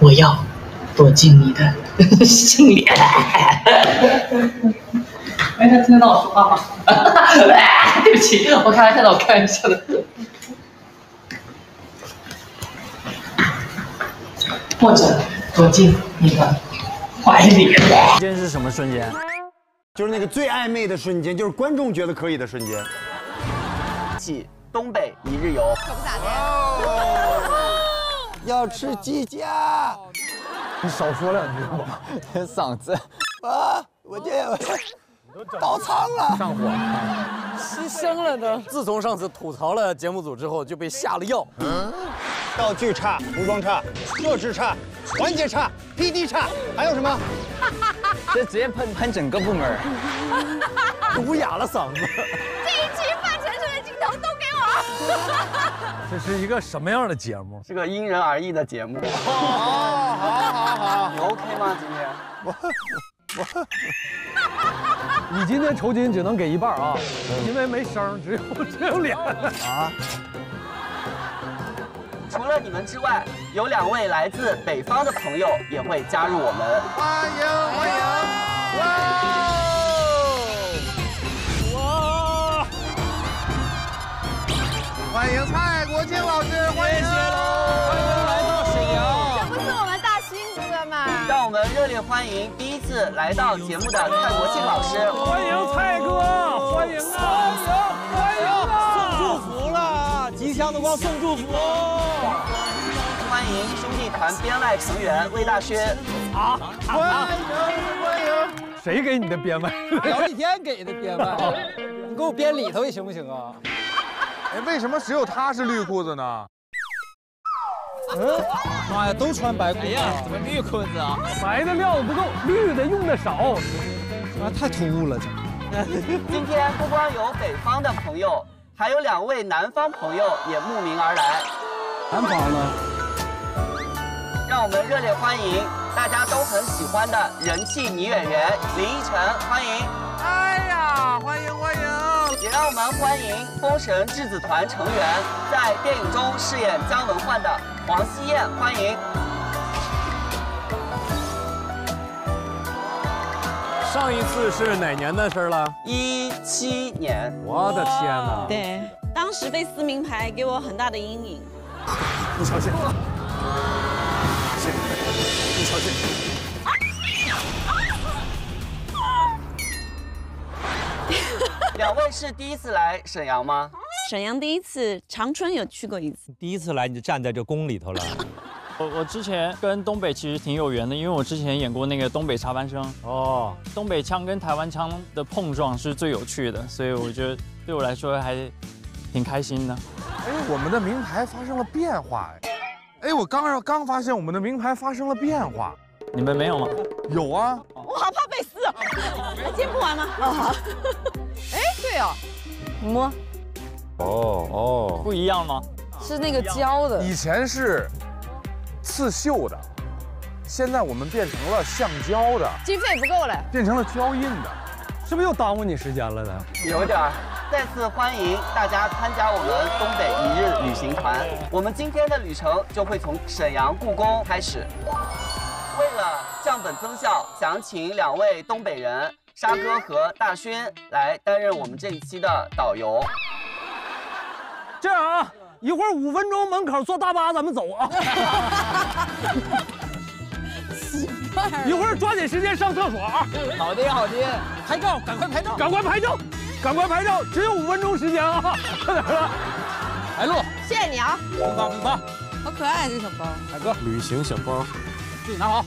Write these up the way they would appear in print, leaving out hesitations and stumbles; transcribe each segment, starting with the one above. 我要躲进你的心里。哎，他听得到我说话吗？对不起，我开玩笑的，我开玩笑的。或者躲进你的怀里。瞬间是什么瞬间？就是那个最暧昧的瞬间，就是观众觉得可以的瞬间。起东北一日游，可不咋的。要吃鸡架。你少说两句吧，嗓子啊，我倒仓了，上火，牺牲了呢。自从上次吐槽了节目组之后，就被下了药。道具差，服装差，设置差，环节差 ，PD 差，还有什么？这直接喷整个部门，毒哑了嗓子。这一期范丞丞的镜头都给我。这是一个什么样的节目？是个因人而异的节目。好，你 OK 吗？今天你今天酬金只能给一半啊，因为没声，只有脸啊。除了你们之外，有2位来自北方的朋友也会加入我们。欢迎欢迎！哇！欢迎蔡国庆老师，欢迎喽！欢迎来到沈阳。这不是我们大勋哥吗？让我们热烈欢迎第一次来到节目的蔡国庆老师。欢迎蔡哥，欢迎啊！欢迎欢迎！送祝福了，吉祥的光送祝福。欢迎兄弟团编外成员魏大勋啊！欢迎欢迎！谁给你的编外？聊几天给的编外，你给我编里头也行不行啊？哎，为什么只有他是绿裤子呢？嗯，妈呀，都穿白裤子！哎呀，怎么绿裤子啊？白的料子不够，绿的用的少，啊，太突兀了！今天不光有北方的朋友，还有2位南方朋友也慕名而来。南方呢？让我们热烈欢迎大家都很喜欢的人气女演员林依晨，欢迎！哎呀，欢迎欢迎！也让我们欢迎封神质子团成员，在电影中饰演姜文焕的黄希燕，欢迎！上一次是哪年的事了？17年。我的天哪！对，当时被撕名牌给我很大的阴影。你小心！你小心！2位是第一次来沈阳吗？沈阳第一次，长春有去过一次。第一次来你就站在这宫里头了。我之前跟东北其实挺有缘的，因为我之前演过那个东北插班生。哦，东北腔跟台湾腔的碰撞是最有趣的，所以我觉得对我来说还挺开心的。哎，我们的名牌发生了变化哎。哎，我刚发现我们的名牌发生了变化，你们没有吗？有啊，我好怕被撕，还接不完吗？啊好，哎对哦，你摸，哦，不一样吗？是那个胶的，以前是刺绣的，现在我们变成了橡胶的，经费不够了，变成了胶印的，是不是又耽误你时间了呢？有点。再次欢迎大家参加我们东北一日旅行团。我们今天的旅程就会从沈阳故宫开始。为了降本增效，想请2位东北人沙哥和大勋来担任我们这一期的导游。这样啊，一会儿5分钟门口坐大巴咱们走啊。一会儿抓紧时间上厕所啊。好的好的，拍照，赶快拍照，赶快拍照。赶快拍照，只有5分钟时间啊！快点啊！来路，谢谢你啊！出发出发！好可爱这小包，海哥，旅行小包，自己拿好。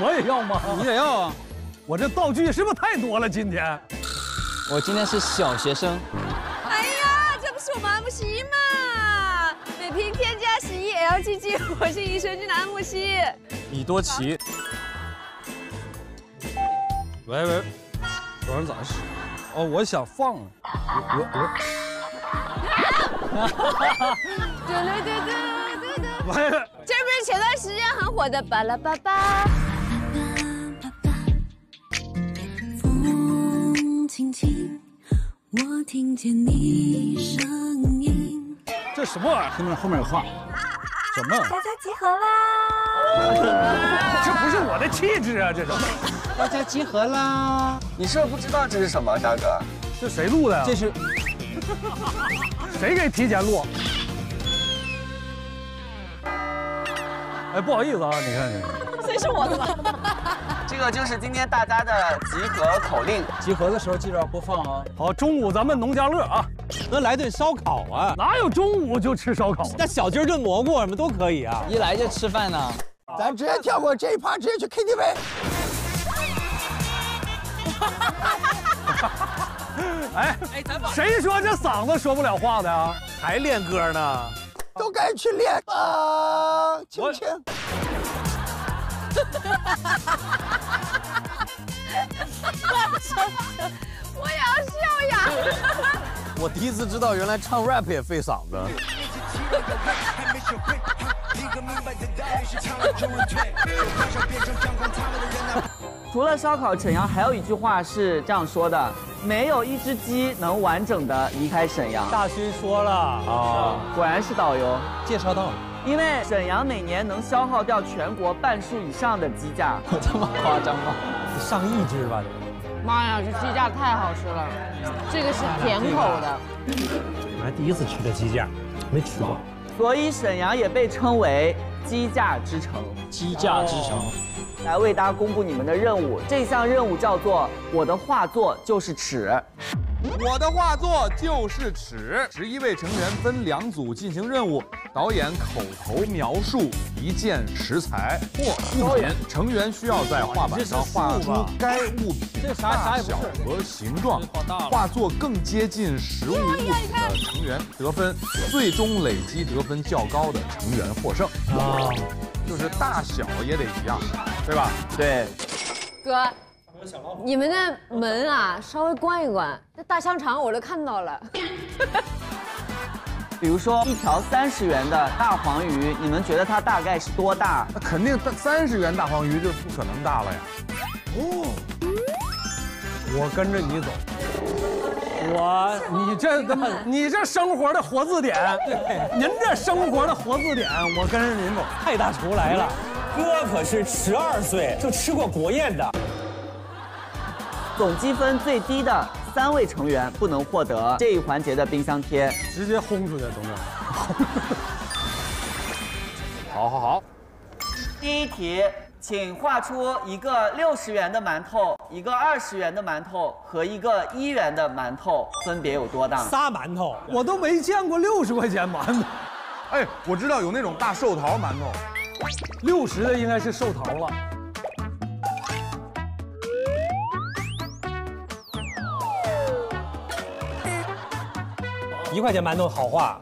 我也要吗？你也要啊！我这道具是不是太多了？今天，我今天是小学生。哎呀，这不是我们安慕希吗？每瓶添加洗衣 LGG 活性益生菌的安慕希。米多奇。喂喂，晚上咋洗？哦，我想放，我。对。完了，这不是前段时间很火的《巴拉巴巴》。风轻轻，我听见你声音。这什么玩意儿？后面有话。什么？大家集合啦！这不是我的气质啊！这种大家集合啦！你是不是不知道这是什么，大哥？这谁录的呀？这是谁给提前录？哎，不好意思啊，你看这个，谁是我的吧？这个就是今天大家的集合口令，集合的时候记着要播放啊。好，中午咱们农家乐啊。 那来顿烧烤啊！哪有中午就吃烧烤？那小鸡儿炖蘑菇什么都可以啊！一来就吃饭呢，咱直接跳过这一趴，直接去 KTV。哎，谁说这嗓子说不了话的啊？还练歌呢？都该去练啊！青青。我也要笑呀！我第一次知道，原来唱 rap 也费嗓子。除了烧烤，沈阳还有一句话是这样说的：没有一只鸡能完整的离开沈阳。大勋说了啊，果然是导游介绍到了。因为沈阳每年能消耗掉全国半数以上的鸡架。这么夸张吗？上亿只吧？这个。 妈呀，这鸡架太好吃了！这个是甜口的。我还第一次吃这鸡架，没吃过。所以沈阳也被称为鸡架之城。鸡架之城，来为大家公布你们的任务。这项任务叫做“我的画作就是尺”。我的画作就是尺。11位成员分2组进行任务，导演口头描述一件食材或物品，成员需要在画板上画出该物品。 大小和形状，画作更接近实物物体的成员得分，最终累积得分较高的成员获胜。啊，就是大小也得一样，对吧？对。哥，你们那门啊，稍微关一关。那大香肠我都看到了。比如说一条30元的大黄鱼，你们觉得它大概是多大？那肯定30元大黄鱼就不可能大了呀。哦。 我跟着你走，你这生活的活字典，您这生活的活字典，我跟着您走。太大厨来了，哥可是12岁就吃过国宴的。总积分最低的3位成员不能获得这一环节的冰箱贴，直接轰出去，等等。好。第一题。 请画出一个60元的馒头，一个20元的馒头和一个1元的馒头，分别有多大？仨馒头，我都没见过60块钱馒头。哎，我知道有那种大寿桃馒头，60的应该是寿桃了。1块钱馒头好画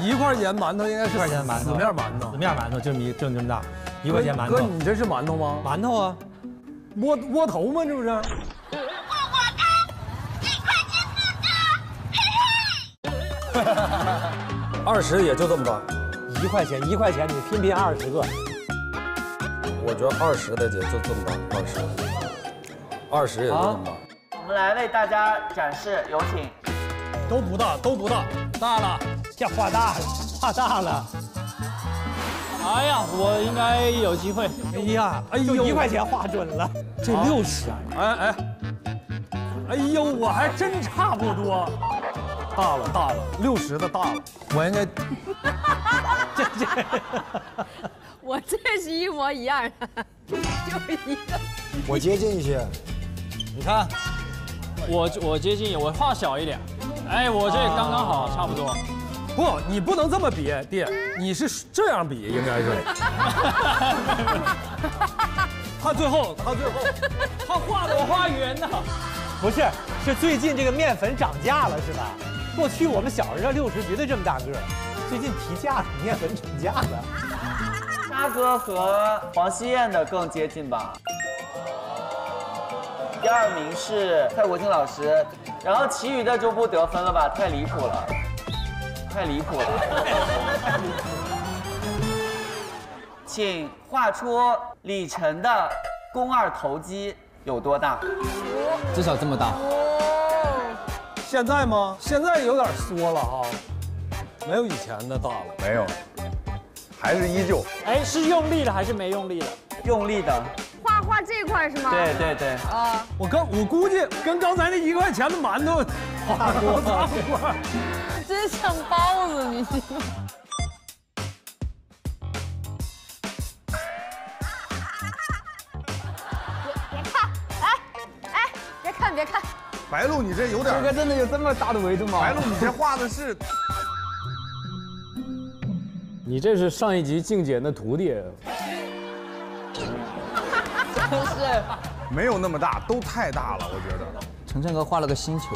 ，1块钱馒头应该是1块钱馒头，死面馒头就这么大。 1块钱馒头，哥，你这是馒头吗？馒头啊，窝头吗？这不是。我的1块钱不多，嘿嘿。20也就这么高，1块钱，你拼20个。我觉得20的也就这么高，20也就这么高。我们来为大家展示，有请。都不大，大了，这画大了，画大了。 哎呀，我应该有机会。哎呀，哎呦，1块钱画准了，这60啊！哎呦，我还真差不多。大了，60的大了，我应该。这，我这是一模一样的，就一个。我接近一些，你看，我接近，我画小一点。哎，我这刚刚好，差不多。 不，你不能这么比，弟，你是这样比，应该是。他最后，他画的我画圆呢。不是，是最近这个面粉涨价了，是吧？过去我们小时候60绝对这么大个儿，最近提价了，面粉涨价了。沙哥和黄希燕的更接近吧。第2名是蔡国庆老师，然后其余的就不得分了吧，太离谱了。 太离谱了！请画出李晨的肱二头肌有多大？至少这么大。现在吗？现在有点缩了哈，没有以前的大了。没有。还是依旧？哎，是用力了还是没用力了？用力的。画这块是吗？对对对。啊，我估计跟刚才那1块钱的馒头差不多。真像包子，你。 别看，白鹿，你这有点，这个真的有这么大的维度吗？白鹿，你这画的是，你这是上一集静姐的徒弟，真是没有那么大，都太大了，我觉得。晨晨哥画了个星球，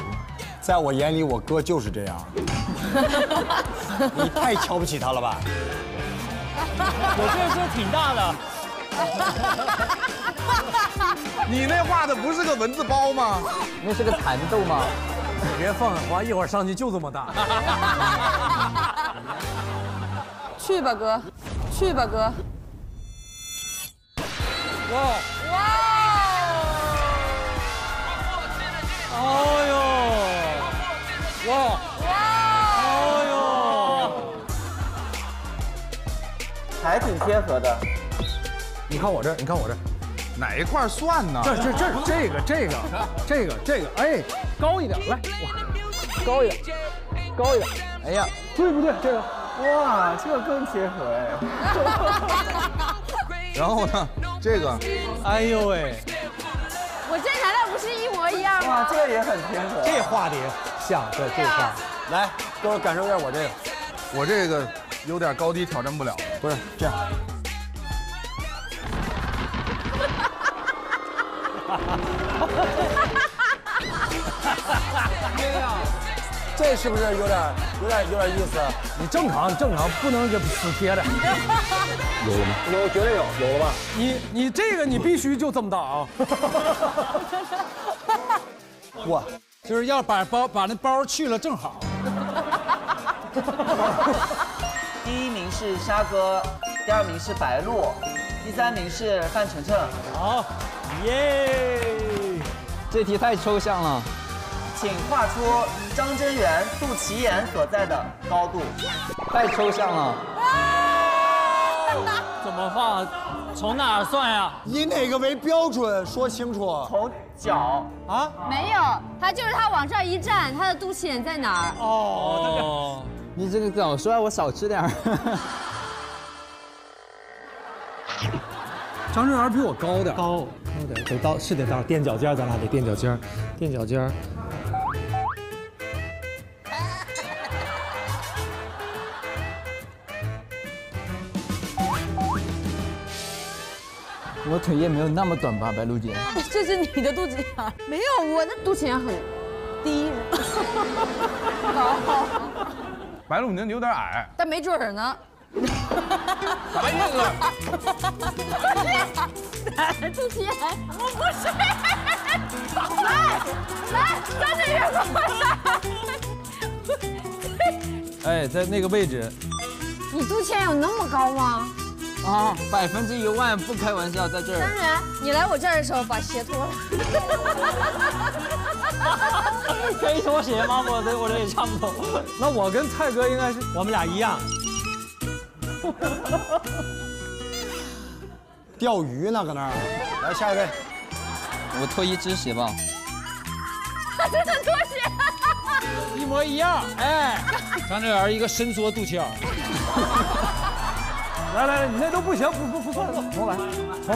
在我眼里，我哥就是这样，你太瞧不起他了吧？我这是挺大的。 你那画的不是个蚊子包吗？那是个蚕豆吗？你别放狠话，一会儿上去就这么大。去吧，哥，去吧，哥。哇哇！哦呦！哇哇！哦呦！还挺贴合的。你看我这，你看我这。 哪一块算呢？这个，哎，高一点，来，高一点，高一点，哎呀，对不对？这个，哇，这个更贴合哎。然后呢，这个，哎呦喂，我这难道不是一模一样吗？哇，这个也很贴合，这画的也像，对，这画。来，各位感受一下我这个，我这个有点高低挑战不了，不是这样。 这是不是有点意思？你正常，不能这死贴的。有了吗？有，绝对有，有了吧？你这个你必须就这么大啊！我就是要把那包去了，正好。第一名是沙哥，第二名是白鹿，第三名是范丞丞。好。 耶！ 这题太抽象了，请画出张真源、杜琪妍所在的高度。太抽象了，怎么画？从哪儿算呀？以哪个为标准？说清楚。从脚啊？没有，他就是他往上一站，他的肚脐眼在哪儿？哦，你这个早说，我少吃点儿。张真源比我高点，得到垫脚尖，咱俩得垫脚尖。我腿也没有那么短吧，白鹿姐？这是你的肚脐眼，没有我的肚脐眼很低。白鹿，你有点矮，但没准儿呢。 怀孕了，杜琪妍，我不是，来，张真源过来。哎，在那个位置，你杜琪妍有那么高吗？啊，100%不开玩笑，在这儿。张真源，你来我这儿的时候把鞋脱了。可以脱鞋吗？我这也唱不懂。那我跟蔡哥应该是我们俩一样。 钓鱼呢，搁那儿。来下一位，我脱一只鞋吧。他真的脱鞋，一模一样。哎，张真源一个伸缩肚脐眼。来，你那都不行，不算了，重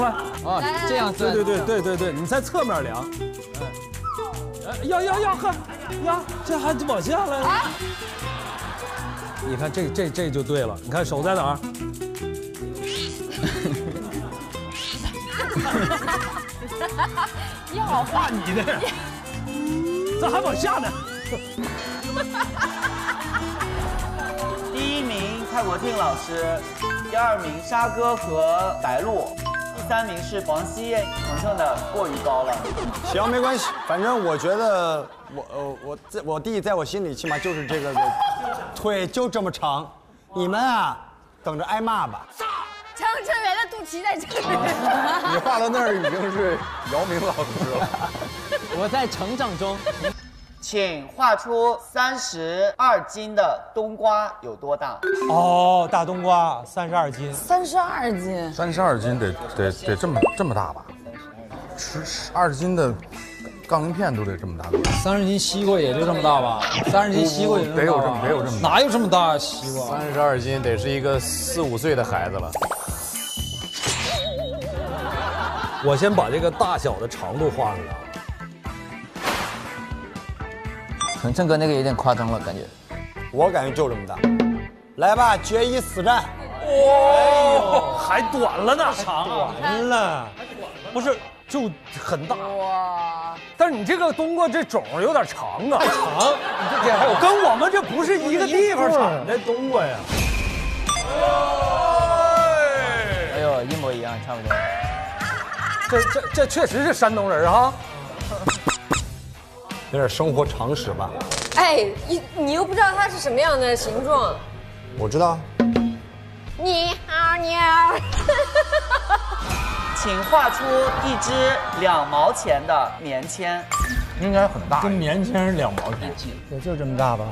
来。啊，这样子。对，你在侧面量。哎，要呵，呀，这还往下来了。 你看这就对了，你看手在哪儿？你好画你的，这还往下呢。第一名蔡国庆老师，第二名沙哥和白鹿，第三名是王希。丞丞的过于高了。行，没关系，反正我觉得我弟在我心里起码就是这个。腿就这么长，你们啊，等着挨骂吧。张真源的肚脐在这里。你画到那儿已经是姚明老师了。我在成长中。请画出32斤的冬瓜有多大？哦，大冬瓜32斤。32斤。32斤得这么大吧？吃20斤的杠铃片都得这么大。30斤西瓜也就这么大吧？30斤西瓜也得有这么大？哪有这么大西瓜？32斤得是一个4、5岁的孩子了。 我先把这个大小的长度画出来。恒琛哥那个有点夸张了，感觉。我感觉就这么大。来吧，决一死战。哦，还短了呢，长了。不是，就很大。哇！但是你这个冬瓜这种有点长啊，长。你这还有跟我们这不是一个地方产的冬瓜呀。哎呦，一模一样，差不多。 这确实是山东人哈，有点生活常识吧？哎，你又不知道它是什么样的形状。我知道。你好牛！请画出一只2毛钱的棉签，应该很大，跟棉签是2毛钱，也就这么大吧。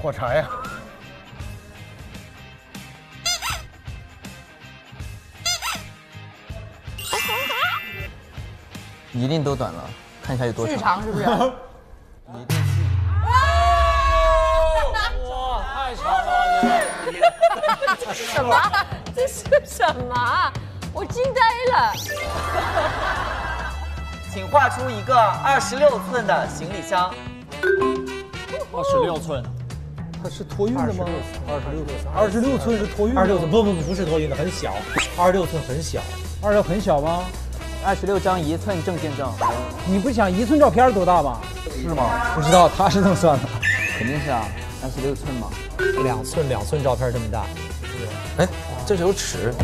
火柴呀。 一定都短了，看一下有多长。巨长是不是？一定是。哇！太长了！这是什么？这是什么？我惊呆了。请画出一个26寸的行李箱。26寸。它是托运的吗？26寸。26寸是托运的。26寸不是托运的，很小。26寸很小。26很小吗？ 26张1寸证件照，你不想1寸照片多大吧？是吗？不知道，他是这么算的，肯定是啊，26寸嘛，2寸照片这么大。哎，这是有尺，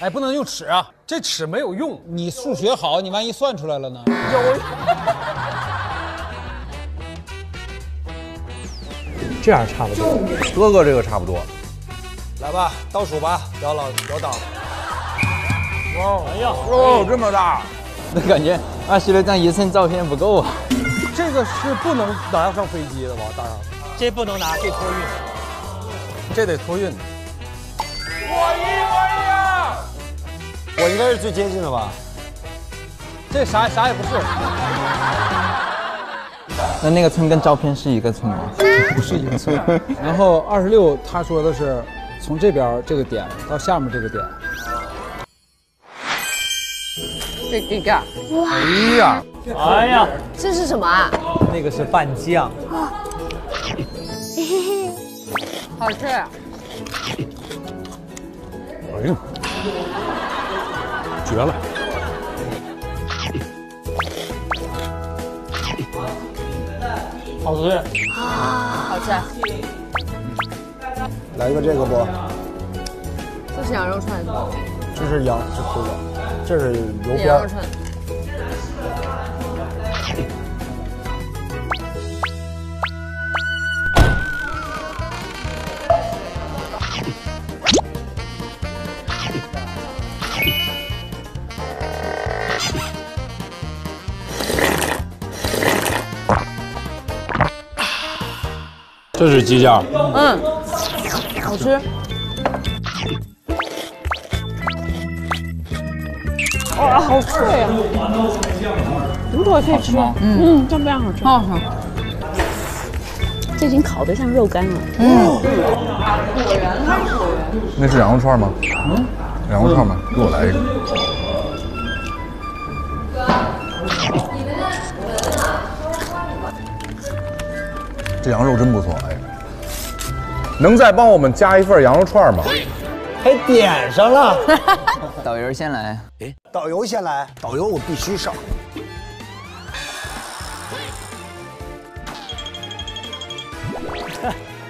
哎，不能用尺啊，这尺没有用。你数学好，你万一算出来了呢？有。这样差不多，哥哥这个差不多。来吧，倒数吧，不要挡。 哇！哎呀，哦，这么大，那感觉26张1寸照片不够啊。这个是不能拿上飞机的吧？大上，这不能拿，这托运，这得托运。我应该是最接近的吧？这啥也不是。那个寸跟照片是一个寸吗？不是一个寸。然后26，他说的是从这边这个点到下面这个点。 这个，哇！哎呀，哎呀，这是什么啊？那个是拌酱，好吃。哎呀，绝了！好吃啊，好吃。来一个这个不？这是羊肉串，这是羊，是猪肉。 这是油边儿，这是鸡架，嗯，好吃。 哇，好脆呀！如果可以吃，嗯，这非常好吃，好好。这已经烤得像肉干了。嗯，果然啊，那是羊肉串吗？嗯，羊肉串吗？给我来一个。这羊肉真不错，哎，能再帮我们加一份羊肉串吗？还点上了。 导游先来，哎，导游先来，导游我必须上。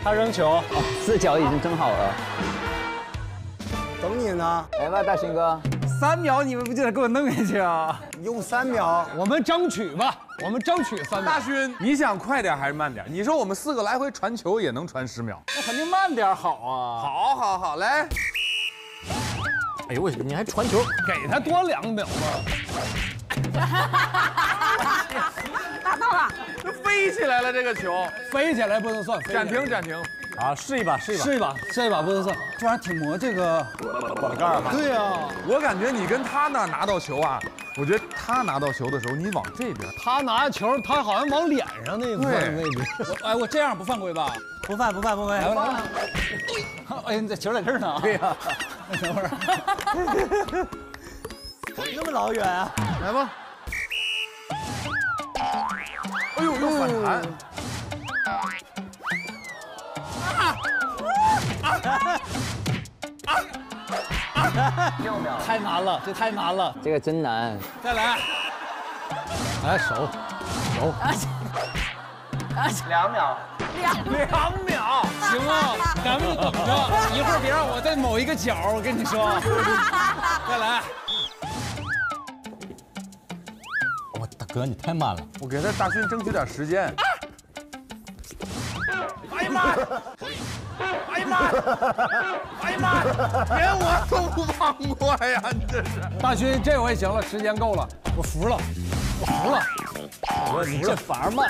他扔球，哦，4脚已经蒸好了，等你呢。来吧，大勋哥，3秒你们不就得给我弄下去啊？用3秒，我们争取吧，我们争取3秒。大勋，你想快点还是慢点？你说我们4个来回传球也能传10秒，那肯定慢点好啊。好，好，好，来。 哎呦我去！你还传球，给他多2秒吧。打到了，飞飞起来了，这个球飞起来不能算。暂停。啊，试一把，试一把不能算，这玩意儿挺磨这个管子盖儿。对呀，我感觉你跟他那儿拿到球啊，我觉得他拿到球的时候，你往这边，他拿球，他好像往脸上那部分位置。哎，我这样不犯规吧？不犯。哎，你这球在这儿呢。对呀，等会儿。那么老远啊！来吧。 哎呦，有反弹！6秒，太难了，这太难了，这个真难。再来，来手，2秒，行吗？咱们等着，一会儿别让我在某一个角，我跟你说。再来。 哥，你太慢了，我给他大勋争取点时间。哎呀妈！哎呀妈！哎呀妈！连我都不放过呀，你这是。大勋，这回行了，时间够了，我服了。我你这反而慢，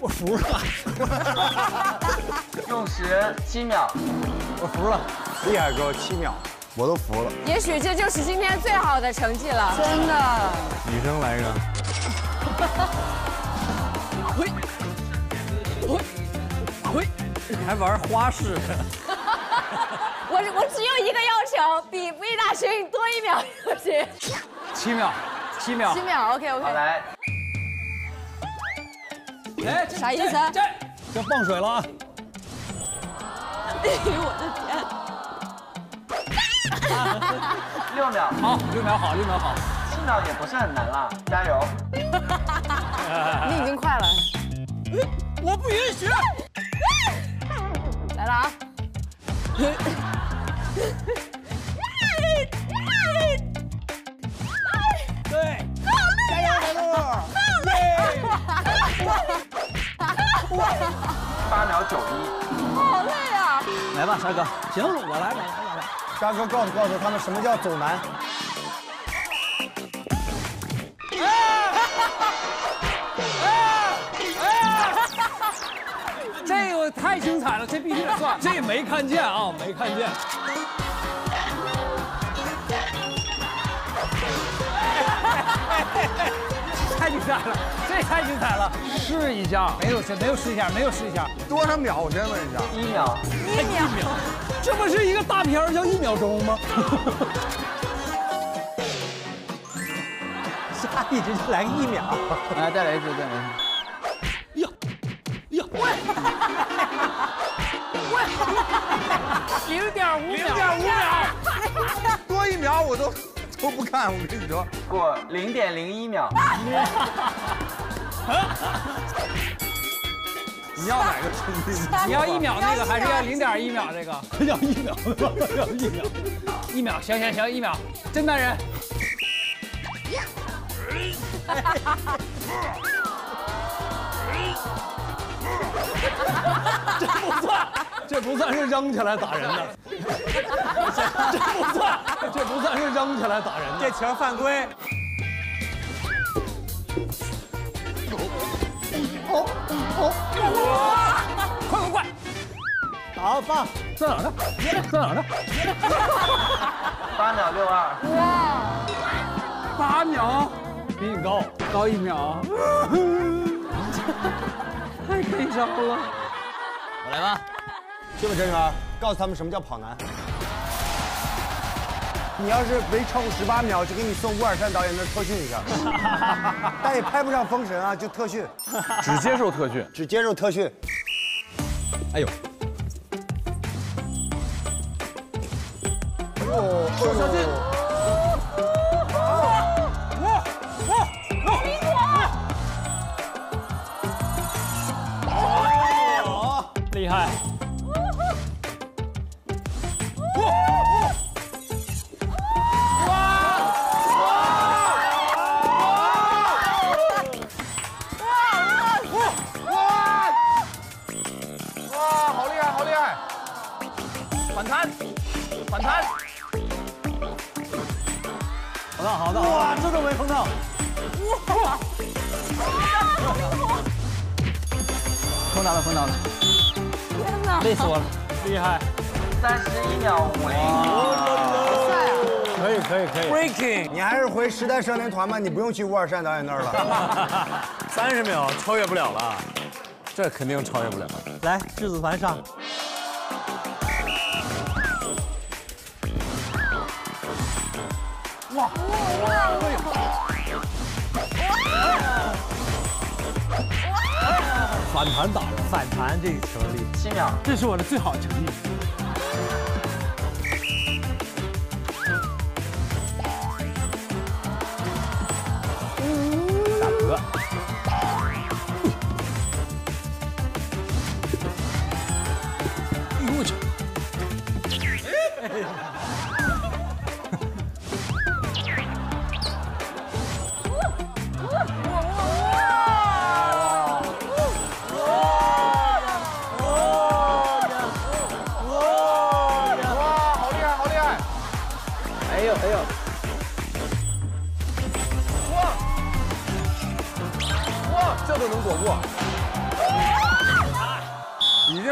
我服了。用17秒，我服了。厉害哥，7秒。 我都服了，也许这就是今天最好的成绩了，真的。女生来一个，你还玩花式？我只有一个要求，比魏大勋多1秒就行。7秒 ，OK。好来，哎，这啥意思？这放水了啊！哎呦我的天！ 6秒，好，6秒好，7秒也不是很难了，加油！你已经快了，我不允许！来了啊！对，加油，小鹿！8秒91，好累啊！来吧，沙哥，行，我来吧。 大哥，告诉他们什么叫走难。这个太精彩了，这必须得算，这没看见啊，没看见。太精彩了，这太精彩了，试一下。没有试一下。多少秒？我先问一下。1秒。 这不是一个大片儿叫1秒钟吗？下一只就来个1秒，来再来一只，再来一只。哟，喂，0.5秒，多1秒我都不看，我跟你说，过0.01秒。你要哪个冲击？你要1秒那个，还是要0.1秒这个？要1秒，1秒，行，1秒，真男人。这不算是扔起来打人的，这不算是扔起来打人的，这球犯规。 快！好棒！在哪呢？8秒62。哇！8秒，比你高1秒。太悲伤了。我来吧。这位真哥，告诉他们什么叫跑男。你要是没超过18秒，就给你送523导演那特训一下，但也拍不上封神啊，就特训，只接受特训。哎呦，小心！厉害！ 反弹，好的，哇，这都没碰到，哇，疯到了，疯到了！天哪，累死我了！厉害，31.5。可以可以可以。Breaking， 你还是回时代少年团吧，你不用去乌尔善导演那儿了。30秒超越不了了，这肯定超越不了。来，质子团上。 反弹打人，反弹这个球力7秒，这是我的最好成绩。打嗝。哎呦我去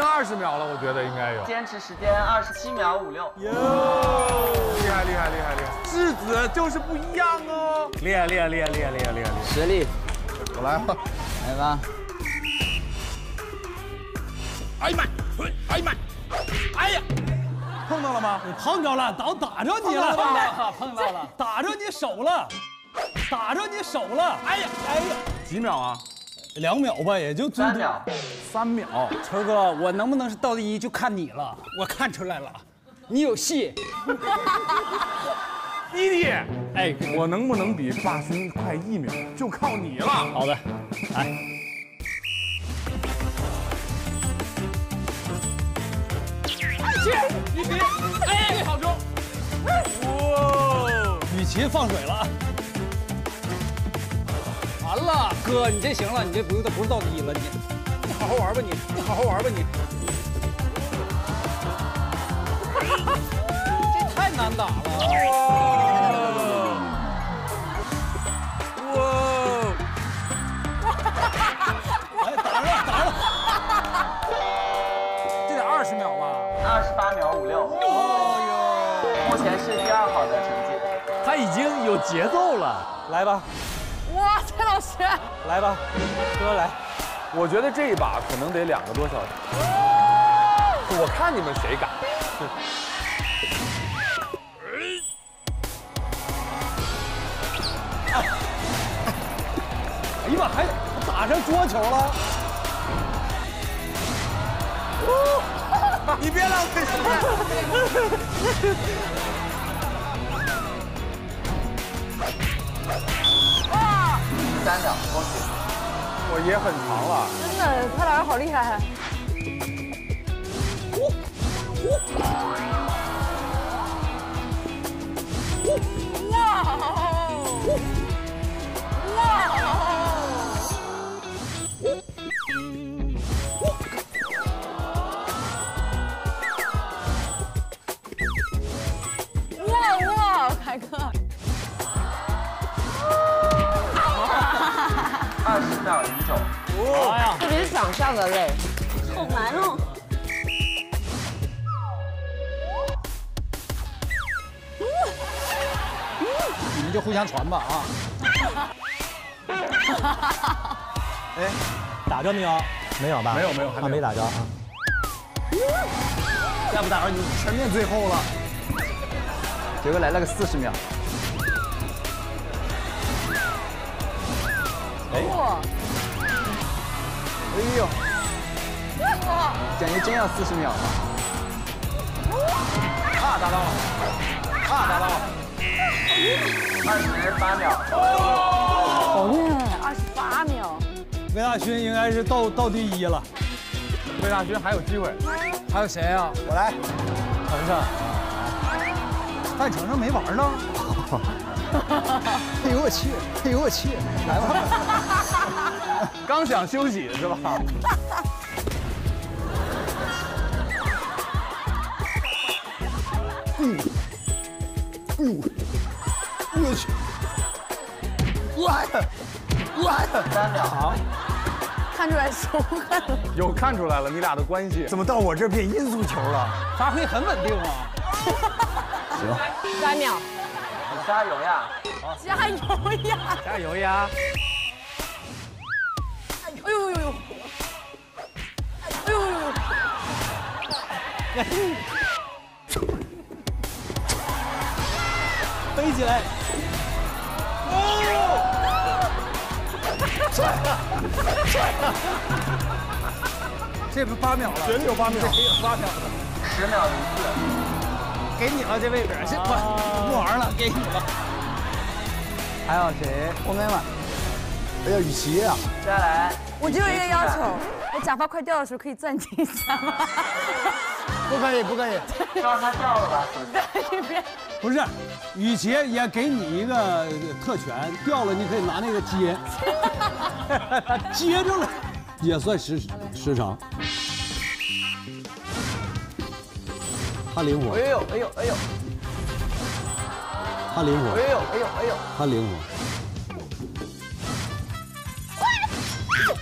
！20秒了，我觉得应该有。坚持时间27.56。哟，厉害厉害厉害厉害！质子就是不一样哦。厉害厉害厉害厉害厉害厉害！实力，我来吧，来吧。哎呀妈！哎呀妈！哎呀！碰到了吗？你碰着了，倒打着你了。碰到了，打着你手了，打着你手了。哎呀哎呀！几秒啊？2秒吧，也就最多。3秒，春哥，我能不能是倒第一就看你了。我看出来了，你有戏。弟弟，哎，我能不能比霸兄快1秒，就靠你了。好的，来。去，雨琦，哎，好中。哇，雨琦放水了。完了，哥，你这行了，你这不是倒第一了，你。 好好玩吧你，你好好玩吧你，这太难打了。哇！哎，打了打了，这得20秒吧？28.56。哦呦，目前是第2好的成绩。他已经有节奏了，来吧。哇，蔡老师，来吧，哥来。 我觉得这一把可能得2个多小时，我看你们谁敢。哎呀妈，还打成桌球了！你别浪费时间。哇！3秒，恭喜！ 我也很长了，真的，蔡老师好厉害！哇！凯哥。 20.09，哇，特别是掌上的累，好难哦。你们就互相传吧啊。哎，打着没有？没有吧？没有没有，还没打着啊。再不打着你全面最后了。结果来了个40秒。 哇！哎呦，感觉真要40秒了。啊，达到了！啊，达到了！28秒。好厉害！28秒。魏大勋应该是到第一了。魏大勋还有机会。还有谁啊？我来。程程。但程程没玩呢。 哎呦我去！哎呦我去！来吧，刚想休息是吧？嗯，哎呦，我去！哇！ 3秒。好，看出来仇恨了。有看出来了，你俩的关系怎么到我这变阴足球了？发挥很稳定啊。行，3秒。你加油呀！加油呀！加油呀！ 飞起来！哦，帅了，帅了！这不8秒了，真有8秒，8秒了，10秒1次，给你了这位置，这不玩了，给你了。还有谁？我没玩。哎呀，雨琦啊！接下来，我只有一个要求，我假发快掉的时候可以暂停一下吗？ 不可以，不可以，让他掉了吧。不是，雨琦也给你一个特权，掉了你可以拿那个接，接着了，也算时长。他灵活。哎呦哎呦哎呦！他灵活。哎呦哎呦哎呦！他灵活。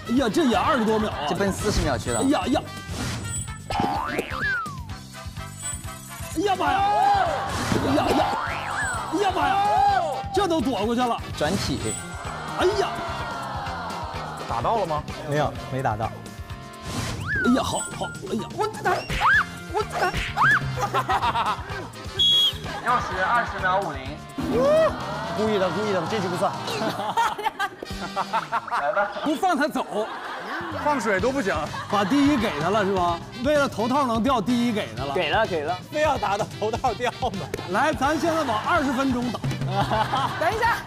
哎呀，这也20多秒啊！这奔40秒去了。哎呀呀！ 呀妈呀！呀呀！呀妈呀！这都躲过去了，转体。哎呀！打到了吗？没有，没打到。哎呀，好好，哎呀，我打！60，20秒50。故意的，这局不算。来吧，不放他走。 放水都不行，把第一给他了是吧？为了头套能掉，第一给他了，给了，非要打到头套掉呢。来，咱现在往20分钟打。等一下，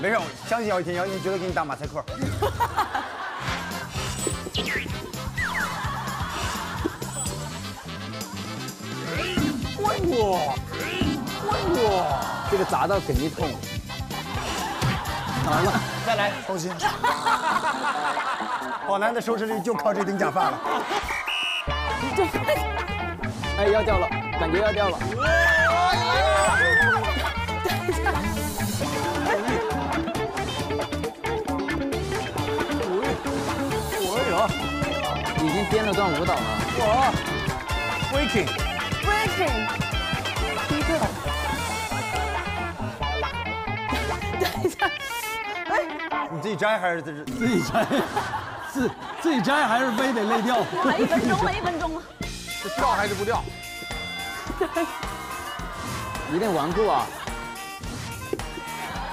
没事，我相信姚一天，姚一天绝对给你打马赛克。哇！这个砸到肯定痛。 完了，再来，放心。宝男的收视率就靠这顶假发了。哎，要掉了，感觉要掉了。已经编了段舞蹈了。我 ，breaking。 你自己摘还是自己摘？自己摘还是非得累掉？1分钟了，1分钟了。这掉还是不掉？有点顽固啊！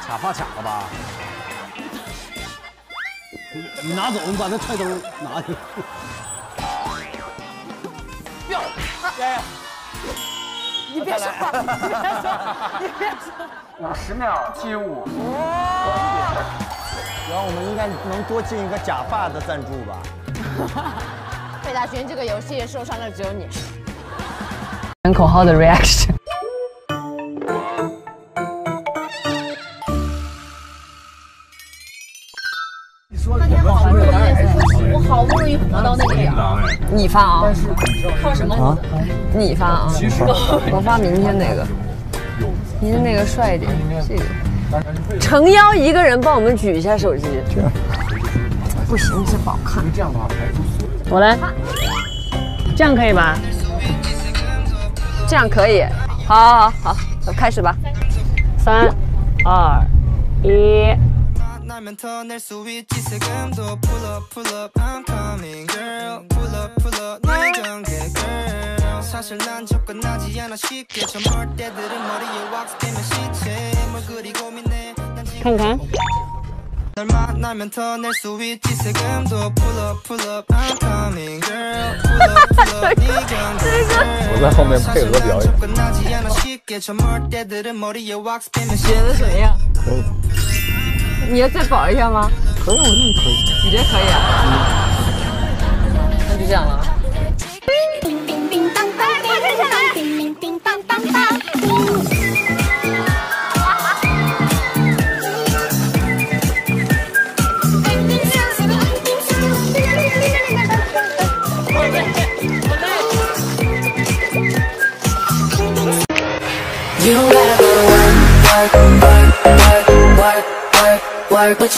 卡发卡了吧？你拿走，你把那菜兜拿去。掉！哎，你别说话，你别说。50秒75。然后我们应该能多进一个假发的赞助吧。贝大勋，这个游戏受伤的只有你。喊口号的 reaction。你说那天好不容易，我好不容易活到那个点儿。你发啊！靠什么？啊？你发啊！我发明天那个，明天那个帅一点，这个。 诚邀一个人帮我们举一下手机，这样不行，这不好看。这样的话，我来，这样可以吧？这样可以，好，开始吧。3、2、1。看看。我在后面配合表演。写的怎么样？可以。你要再保一下吗？可以，我认为可以。你觉得可以啊？那就这样了。 You don't gotta go to work. work.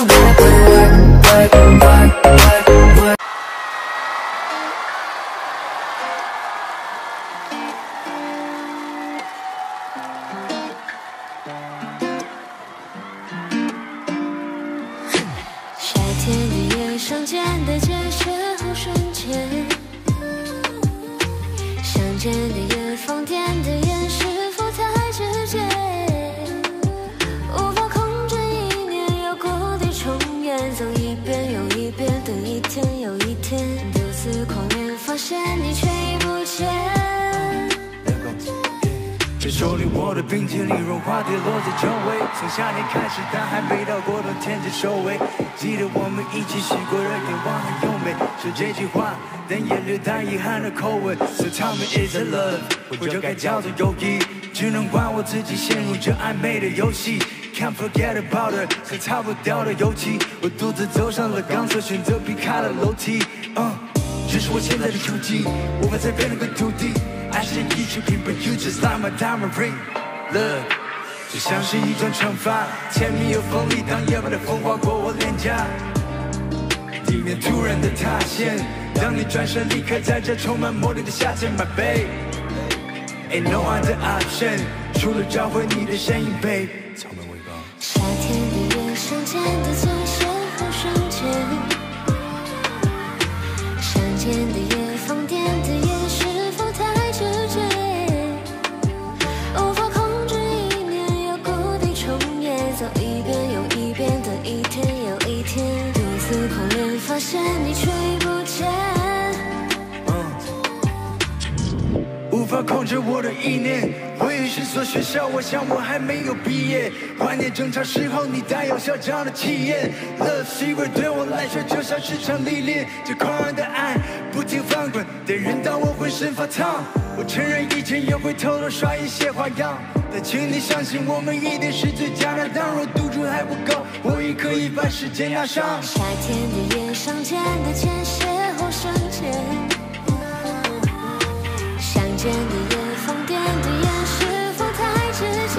So tell me, is it love? 我就该叫做友谊，只能怪我自己陷入这暧昧的游戏。Can't forget about it， 是擦不掉的油漆。我独自走上了钢索，选择避开了楼梯。这是我现在的处境，我们才变了个土地。I said you should be, but you just like my diamond ring. Look， 就像是一种惩罚，甜蜜又锋利，当夜晚的风划过我脸颊，地面突然的塌陷。 当你转身离开，在这充满魔力的夏天 ，My babe， ain't no other option， 除了找回你的身影 ，babe。夏天的夜，相见的最深后瞬间，相见的夜，放电的夜，是否太直接？无法控制一年又故地重演，走一遍又一遍，等一天又一天，独自狂恋，发现你却。 无法控制我的意念，回忆是所学校，我想我还没有毕业。怀念争吵时候你带有嚣张的气焰 ，Love secret 对我来说就像是场历练，这狂热的爱不停翻滚，得人到我浑身发烫。我承认以前也会偷偷耍一些花样，但请你相信我们一定是最佳搭档。若赌注还不够，我也可以把时间压上。夏天的夜，上前的前世后生前。 相见的夜，放电的夜，是否太直接？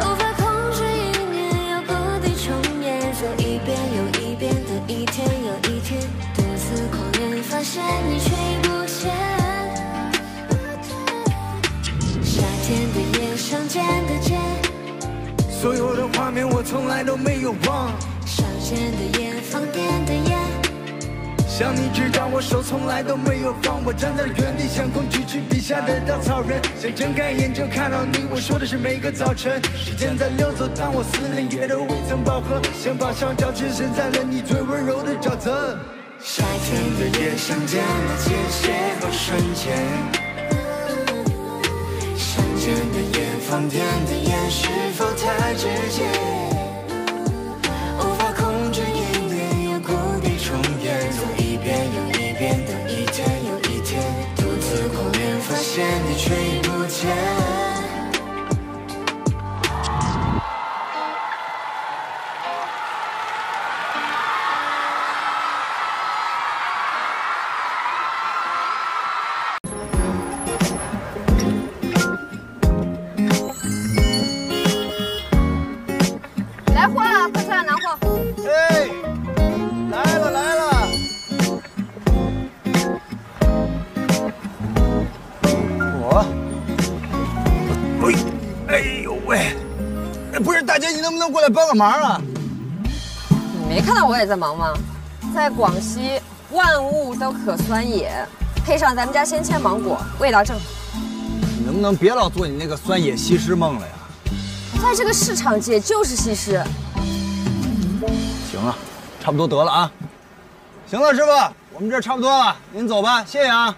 无法控制一年又故地重演，走一遍又一遍，等一天又一天，独自狂恋，发现你却已不见。夏天的夜，相见的街，所有的画面我从来都没有忘。相见的夜，放电的夜。 想你知道我手从来都没有放，我站在原地像空气去笔下的稻草人，想睁开眼就看到你。我说的是每个早晨，时间在溜走，但我思念也都未曾饱和。想把伤找只剩在了你最温柔的沼泽。夏天的夜，相见的界限和瞬间，相见的夜，放电的夜，是否太直接？ 你却已不见。来货了，快出来拿货！哎，来了来了。 不是大姐，你能不能过来帮个忙啊？你没看到我也在忙吗？在广西，万物都可酸野，配上咱们家鲜切芒果，味道正好。你能不能别老做你那个酸野西施梦了呀？在这个市场界就是西施。行了，差不多得了啊。行了，师傅，我们这差不多了，您走吧，谢谢啊。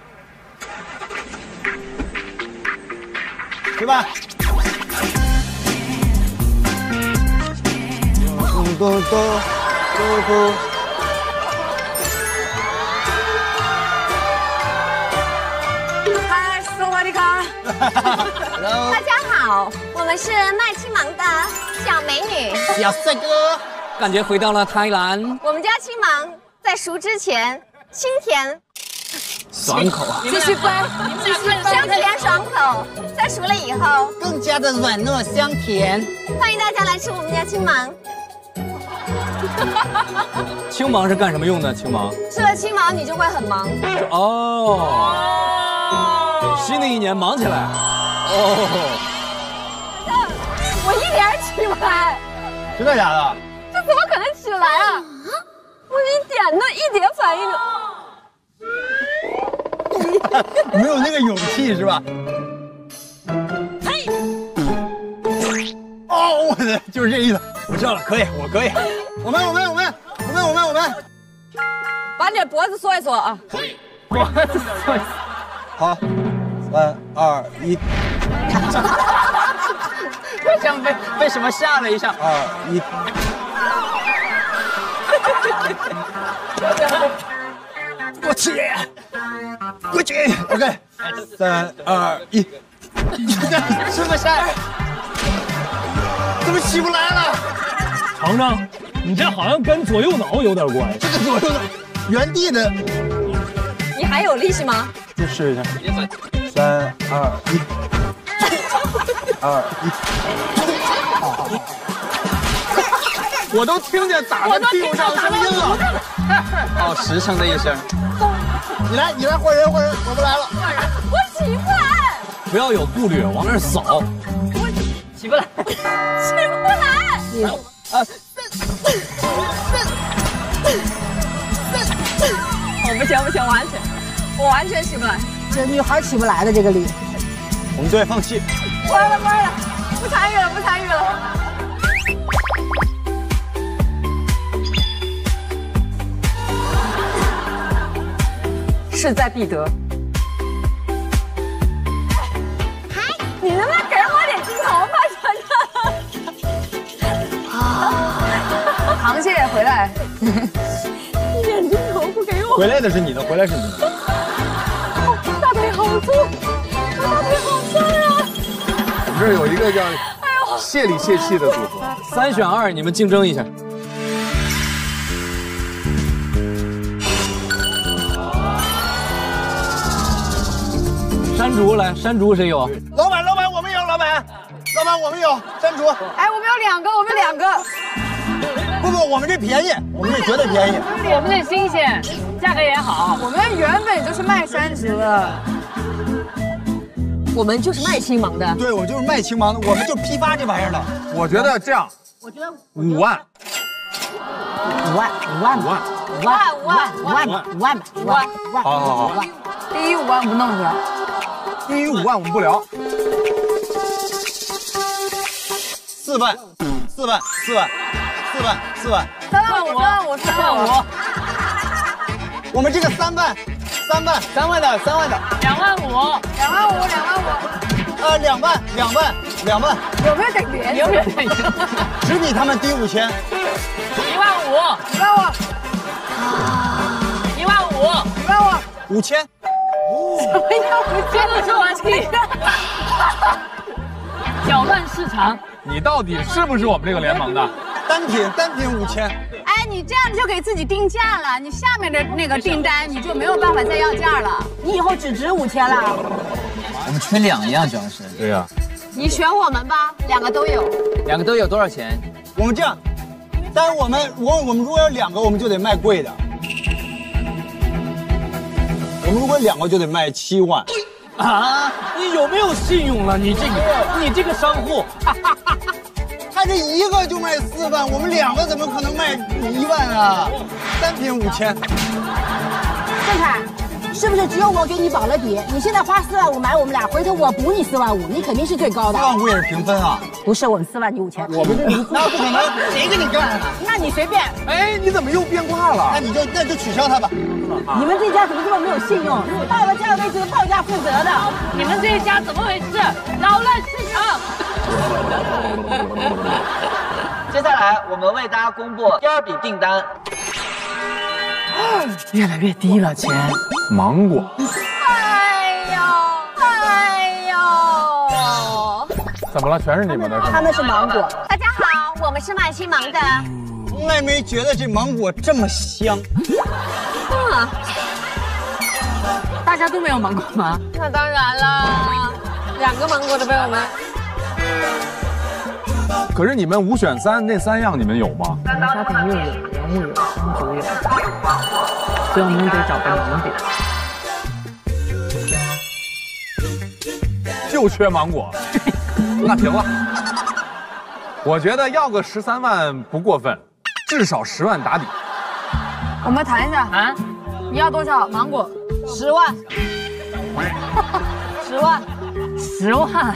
去吧。 咚咚咚咚！嗨，斯瓦迪卡！大家好，我们是麦青芒的小美女、小帅哥，感觉回到了台南。我们家青芒在熟之前清甜，爽口啊！继续乖，继续香甜爽口，在熟了以后更加的软糯香甜。欢迎大家来吃我们家青芒。青芒是干什么用的？青芒吃了青芒，你就会很忙。哦，新的一年忙起来。哦，我一点起不来。真的假的？这怎么可能起来啊？我一点反应都没有，那个勇气是吧？ 哦，我的就是这意思，我知道了，可以，我可以，我们，把你的脖子缩一缩啊，脖子缩一缩，好，3、2、1，好像被什么吓了一下，2、1，过去，过去 ，OK， 3、2、1，这么吓人。 怎么起不来了？尝尝，你这好像跟左右脑有点关系。这个左右脑，原地的。你还有力气吗？再试一下。3、2、1，2、1。我都听见打在屁股上的声音了。好实诚的一声。你来换人，我不来了。我起不来。不要有顾虑，往那儿扫。 起不来，起不来！你我不行，我完全起不来。这女孩起不来的这个力，我们就得放弃。关了，不参与了。势在必得。你能不能给我点镜头吧？ 螃蟹回来，一点镜头不给我。回来是你的。大腿好粗，我大腿好酸呀！我们这儿有一个叫“蟹里蟹气”的组合，3选2，你们竞争一下。山竹来，山竹谁有？老板，我们有，老板，我们有山竹。哎，我们有两个。 不，我们这便宜，我们这绝对便宜，我们这新鲜，价格也好。我们原本就是卖山竹的，我们就是卖青芒的。对，我就是卖青芒的，我们就批发这玩意儿的。我觉得这样，我觉得5万，好，低于5万不弄出来，低于5万我们不聊。4万。3万5，我们这个3万的，2万5，2万，有没有等别人？只比他们低5000，1万5，5000，什么叫5000都是我亲的，搅乱市场，你到底是不是我们这个联盟的？ 单品5000，哎，你这样就给自己定价了，你下面的那个订单你就没有办法再要价了，你以后只值5000了。我们缺2样，主要是。对呀。你选我们吧，2个都有多少钱？我们这样，但是我们如果有2个，我们就得卖贵的。我们如果2个就得卖7万。啊？你有没有信用了？你这个商户。他这1个就卖4万，我们2个怎么可能卖1万啊？单品5000。郑恺，是不是只有我给你保了底？你现在花4万5买我们俩，回头我补你4万5，你肯定是最高的。4万5也是平分啊？不是，我们4万你5000。我们这那不可能，谁跟你干啊？那你随便。哎，你怎么又变卦了？那就取消他吧。你们这家怎么这么没有信用？到了价位就报价负责的。你们这一家怎么回事？扰乱市场。 接下来，我们为大家公布第2笔订单。越来越低了，钱。芒果。哎呦！怎么了？全是你们的。他们是芒果。大家好，我们是卖青芒的。从来没觉得这芒果这么香。啊！大家都没有芒果吗？那当然了，2个芒果都被我们。可是你们五选三，那三样你们有吗？沙田又有，杨木有，红竹有，所以我们得找个盲点。就缺芒果，那停了。我觉得要个13万不过分，至少10万打底。我们谈一下啊，你要多少芒果？10万，10万，10万。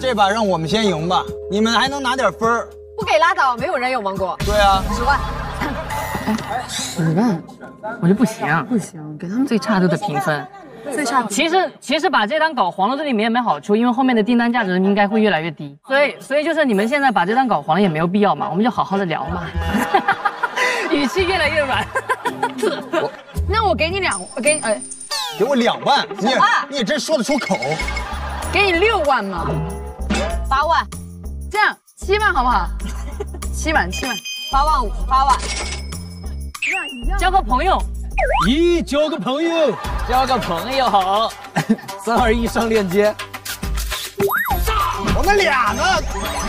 这把让我们先赢吧，你们还能拿点分儿。不给拉倒，没有人有芒果。对啊，10万。哎，10万，我就不行，不行，给他们最差都得平分。最差。其实把这单搞黄了对你们也没好处，因为后面的订单价值应该会越来越低。所以就是你们现在把这单搞黄了也没有必要嘛，我们就好好的聊嘛。语气越来越软。那我给你2，给我2万，你也真说得出口。给你6万嘛。 8万，这样7万好不好？7万，8万5，8万。交个朋友。咦，交个朋友好。3、2、1上链接。我们俩呢？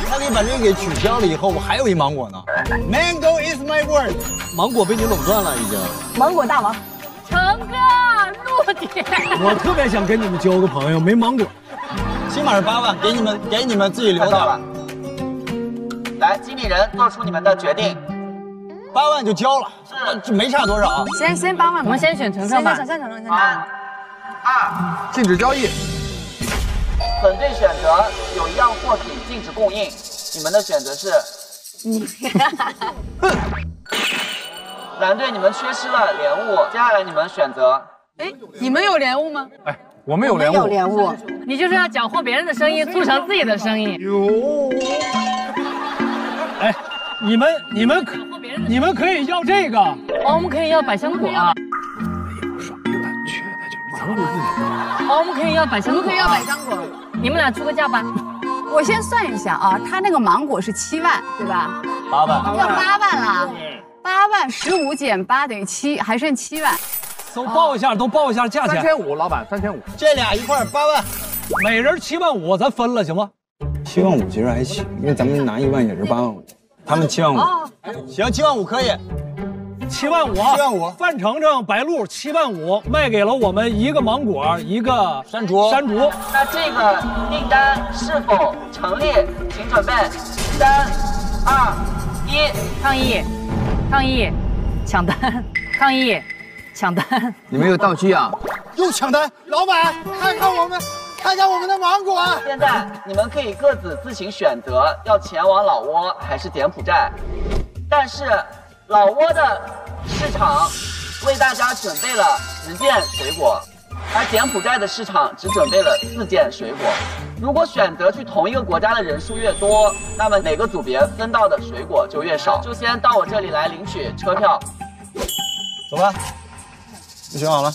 他给把这个给取消了以后，我还有一芒果呢。Mango is my word。芒果被你垄断了已经。芒果大王。成哥，陆姐。我特别想跟你们交个朋友，没芒果。 起码是8万，给你们自己留着。来，经理人做出你们的决定。8万就交了，这没差多少。先8万，我们先选程程吧。先程程。3、2，禁止交易。本队选择有一样货品禁止供应，你们的选择是。蓝队你们缺失了莲雾，接下来你们选择。哎，你们有莲雾吗？哎。 我们有莲雾，你就是要搅和别人的生意，促成自己的生意。有，哎，你们可以要这个，我们可以要百香果。哎呀，我说你们缺的就是这个。我们可以要百香果，你们俩出个价吧。我先算一下啊，他那个芒果是7万，对吧？8万，要8万了。8万15减8等于7，还剩7万。 都报一下价钱，3500，老板3500，这俩一块8万，每人7万5，咱分了行吗？7万5其实还行，因为咱们拿1万也是8万5，他们7万5，行，7万5可以，7万5，范程程、白鹿7万5卖给了我们一个芒果，一个山竹。那这个订单是否成立？请准备3、2、1，抗议，抢单，抗议。 抢单！你们有道具啊？又抢单！老板，看看我们的芒果。现在你们可以各自行选择要前往老挝还是柬埔寨，但是老挝的市场为大家准备了10件水果，而柬埔寨的市场只准备了4件水果。如果选择去同一个国家的人数越多，那么每个组别分到的水果就越少。就先到我这里来领取车票，走吧。 你选好了，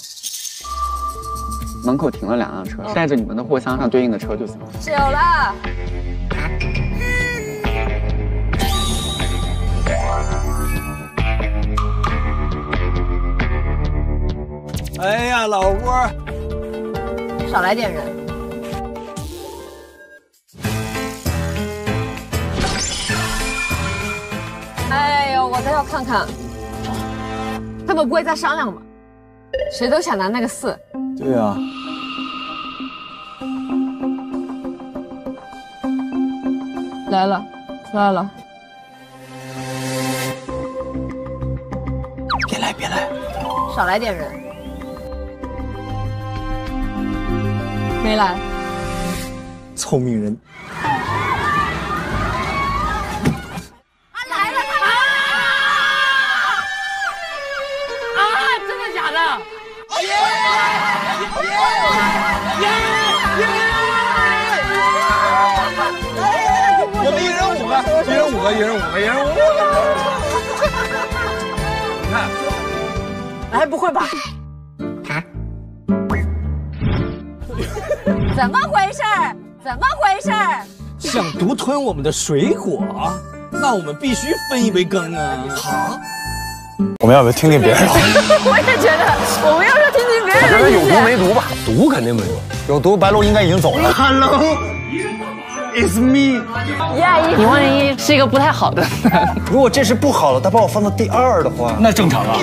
门口停了2辆车，带着你们的货箱上对应的车就行了。有了，哎呀，老窝，少来点人。哎呦，我倒要看看，他们不会再商量吧？ 谁都想拿那个4，对啊。来了，出来了。别来，少来点人。没来。聪明人。啊来了！真的假的？ 我们一人五个，看，哎，不会吧？怎么回事？想独吞我们的水果，那我们必须分一杯羹啊！好，我们要不要听听别人？我也觉得，我们要不要听听别人？我觉得有毒没毒吧？毒肯定没有，有毒白龙应该已经走了。Hello, it's me。101是一个不太好的。如果这是不好了，他把我放到第二的话，那正常啊。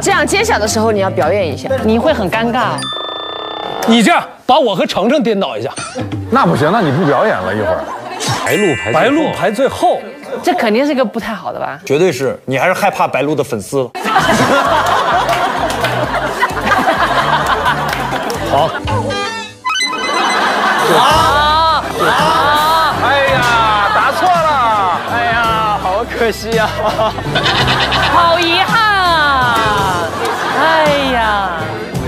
这样揭晓的时候你要表演一下，你会很尴尬。你这样把我和程程颠倒一下，那不行，那你不表演了一会儿。白鹿排最后。 这肯定是个不太好的吧？绝对是，你还是害怕白鹿的粉丝。好。好。哎呀，答错了！哎呀，好可惜呀、啊，好遗憾啊！哎呀，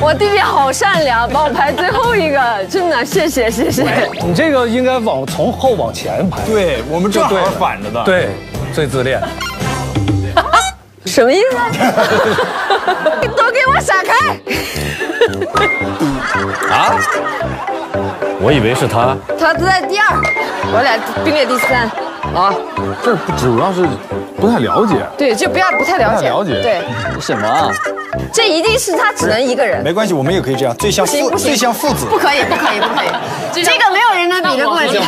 我弟弟好善良，把我排最后一个，真的谢谢谢谢。你这个应该从后往前排。对我们正好反着的。对，最自恋。什么意思？都给我闪开！啊？我以为是他。他在第二，我俩并列第三。啊，这主要是不太了解。对，就不太了解。对，什么、啊？ 这一定是他只能一个人，没关系，我们也可以这样，最像父子，不可以，这个没有人能比得过你。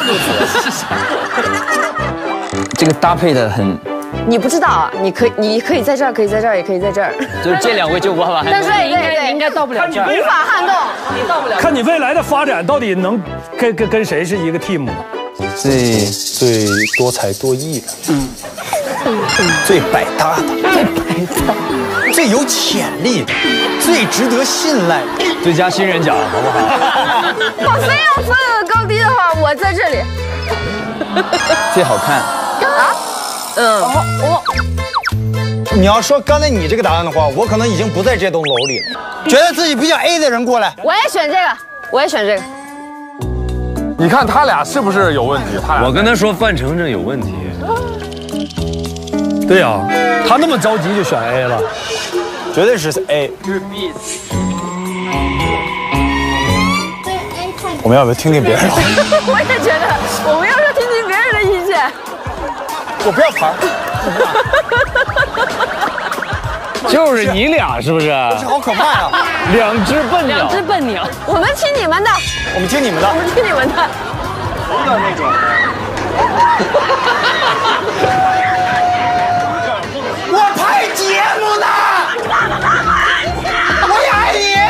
这个搭配的很，你不知道啊，你可以在这儿，可以在这儿，也可以在这儿，就是这两位就无法撼动，但是应该到不了这儿，无法撼动，你到不了。看你未来的发展到底能跟谁是一个 team 呢？最多才多艺的，最百搭的，最百搭。 最有潜力的，最值得信赖的，最佳新人奖，好不好？我非要分高低的话，我在这里。最好看啊？嗯，我。你要说刚才你这个答案的话，我可能已经不在这栋楼里了。觉得自己比较 A 的人过来，我也选这个。你看他俩是不是有问题？我跟他说范丞丞有问题。 对呀、啊，他那么着急就选 A 了，绝对是 A。是 B。我们要不要听听别人的？我也觉得，我们要不要听听别人的意见？我不要牌。就是你俩是不是？这好可怕呀、啊！两只笨鸟。我们听你们的。有点那种。我拍节目呢，我也爱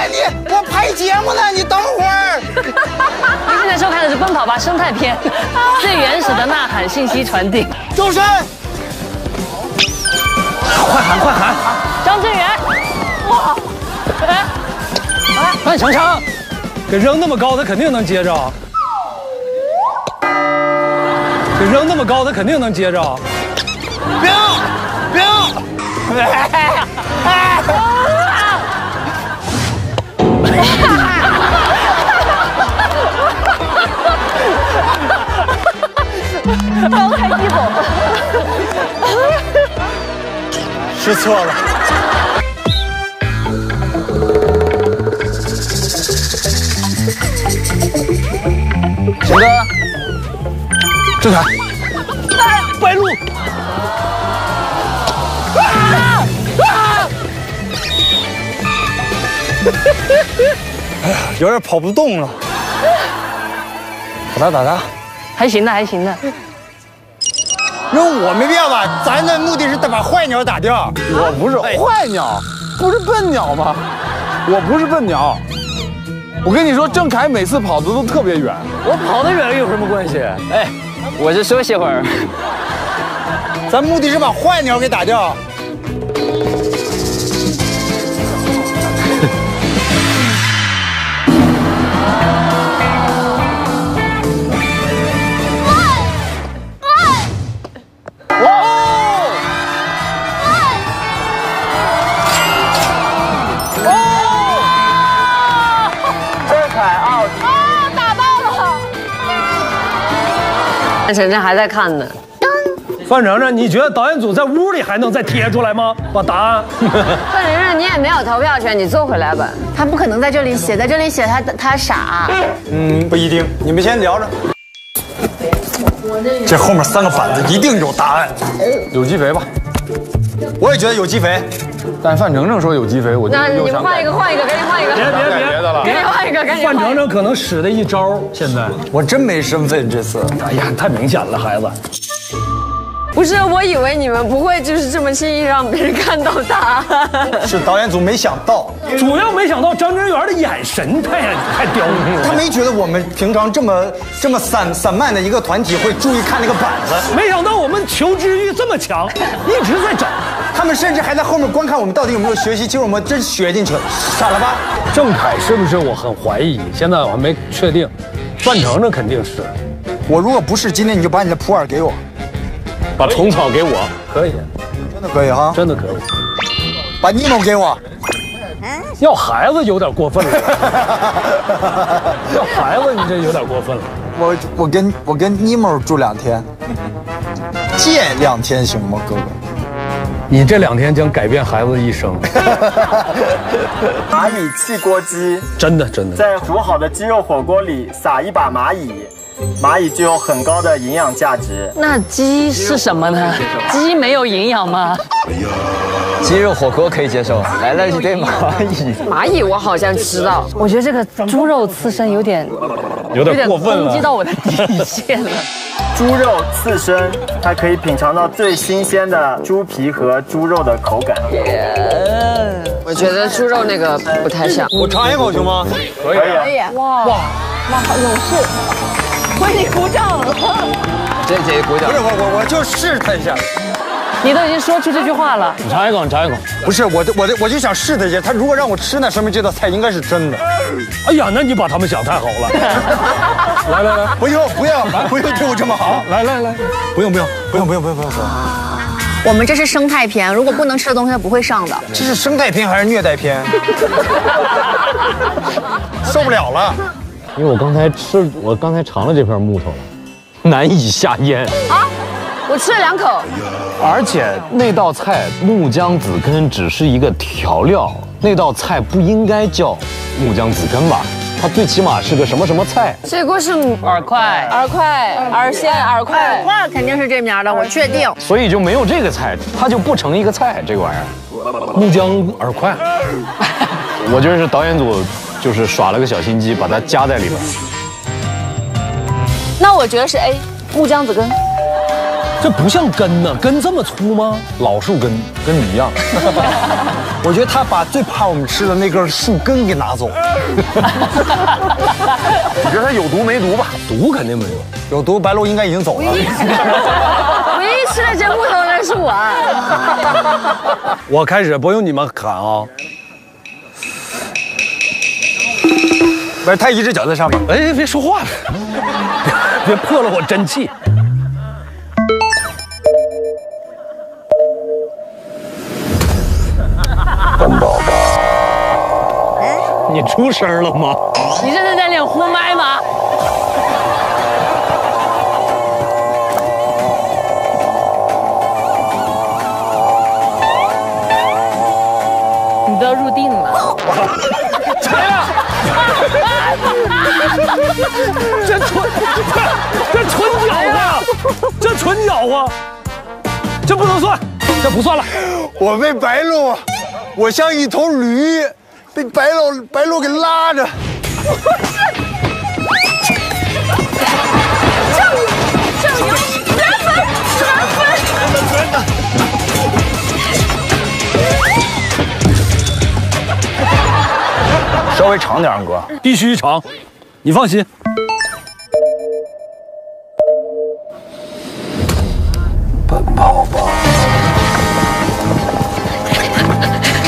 你，我拍节目呢，你等会儿。您现在收看的是《奔跑吧生态篇》，最原始的呐喊信息传递。周深，快喊！张震岳，哇，哎，范丞丞，给扔那么高，他肯定能接着。别闹！ 高开低走，吃错了。什么？正常。白鹿。 哎呀，有点跑不动了。打他，还行的。那我没必要吧？咱的目的是把坏鸟打掉。我不是坏鸟，不是笨鸟吗？我不是笨鸟。我跟你说，郑恺每次跑的都特别远。我跑得远有什么关系？哎，我就休息会儿。咱目的是把坏鸟给打掉。 范丞丞还在看呢。范丞丞，你觉得导演组在屋里还能再贴出来吗？把答案。范丞丞，你也没有投票权，你坐回来吧。他不可能在这里写，在这里写他傻。嗯，不一定。你们先聊着。这后面3个板子一定有答案。有机肥吧？我也觉得有机肥。但范丞丞说有鸡肥，我就又想改。那你换一个，赶紧换一个。别别的了，赶紧换一个，赶紧。范丞丞可能使了一招，现在我真没身份这次。哎呀，太明显了，孩子。不是，我以为你们不会就是这么轻易让别人看到他。是导演组没想到，主要没想到张真源的眼神太刁难了。他没觉得我们平常这么散漫的一个团体会注意看那个板子，没想到我们求知欲这么强，一直在找。他们甚至还在后面观看我们到底有没有学习，结果我们真学进去了，傻了吧？郑恺是不是？我很怀疑，现在我还没确定。范丞丞肯定是。我如果不是，今天你就把你的普洱给我。 把虫草给我，可以，真的可以哈，真的可以。把尼莫给我，要孩子有点过分了，要孩子你这有点过分了。我跟尼莫住2天，借2天行吗，哥哥？你这2天将改变孩子一生。蚂蚁汽锅鸡，真的，在煮好的鸡肉火锅里撒一把蚂蚁。 蚂蚁具有很高的营养价值。那鸡是什么呢？鸡没有营养吗？鸡肉火锅可以接受。来了一堆蚂蚁。蚂蚁我好像知道。我觉得这个猪肉刺身有点过分了，攻击到我的底线了。猪肉刺身，它可以品尝到最新鲜的猪皮和猪肉的口感。我觉得猪肉那个不太像。我尝一口行吗？可以。哇，好勇士。 为你鼓掌了，这姐鼓掌。不是我就试探一下。你都已经说出这句话了。你尝一口，你尝一口。不是我就想试探一下，他如果让我吃，那说明这道菜应该是真的。哎呀，那你把他们想太好了。来，不用对我这么好。来，不用。我们这是生态片，如果不能吃的东西，它不会上的。这是生态片还是虐待片？受不了了。 因为我刚才尝了这片木头了，难以下咽啊！我吃了2口，而且那道菜木姜子根只是一个调料，那道菜不应该叫木姜子根吧？它最起码是个什么什么菜？这锅是饵块，肯定是这面的，我确定。所以就没有这个菜，它就不成一个菜，这个玩意儿，木姜饵块。我觉得是导演组。 就是耍了个小心机，把它夹在里面。那我觉得是 A， 木姜子根。这不像根呢，根这么粗吗？老树根，跟你一样。我觉得他把最怕我们吃的那根树根给拿走。你觉得他有毒没毒吧？毒肯定没有，有毒白鹿应该已经走了。唯一吃了这木头的是我。我开始，不用你们喊啊。 不是，他一只脚在上面。哎，别说话了，别破了我真气。笨宝宝，你出声了吗？你这是在练呼麦吗？你都入定了。谁呀？ 这纯搅和，这不能算，这不算了。我被白鹿，我像一头驴，被白鹿给拉着。郑莹，缘分。稍微长点，哥，必须长。 你放心，奔跑吧！这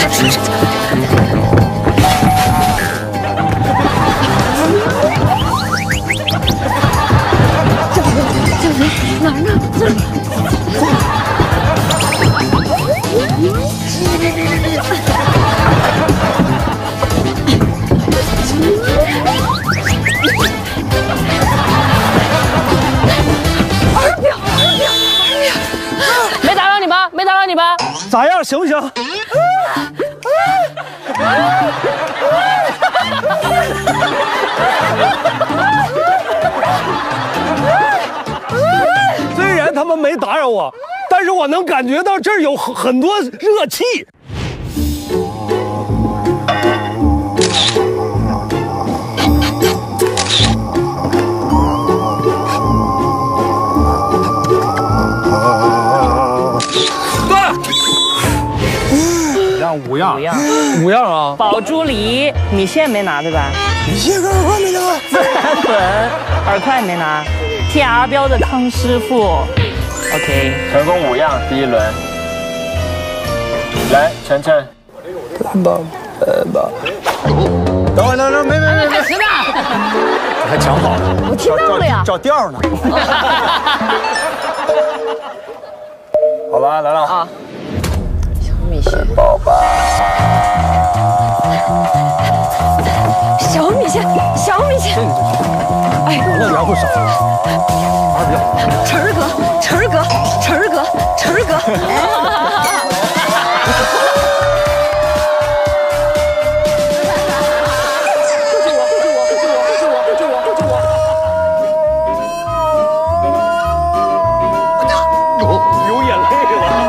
哪儿呢？咋样，行不行？虽然他们没打扰我，但是我能感觉到这儿有很多热气。五样啊！宝珠梨，米线没拿对吧？米线跟饵块没拿。孜然粉，饵块没拿。贴阿标的康师傅 ，OK。成功5样，第一轮。来，晨晨。蓝宝，蓝宝。等会儿，等会儿，没，还吃呢？还抢跑呢？我听到了呀。找调呢。好吧，来了啊。 宝宝，小米线，小米线，哎，粮不少，二比1，晨儿哥，晨儿哥，晨儿哥，晨儿哥，有眼泪了。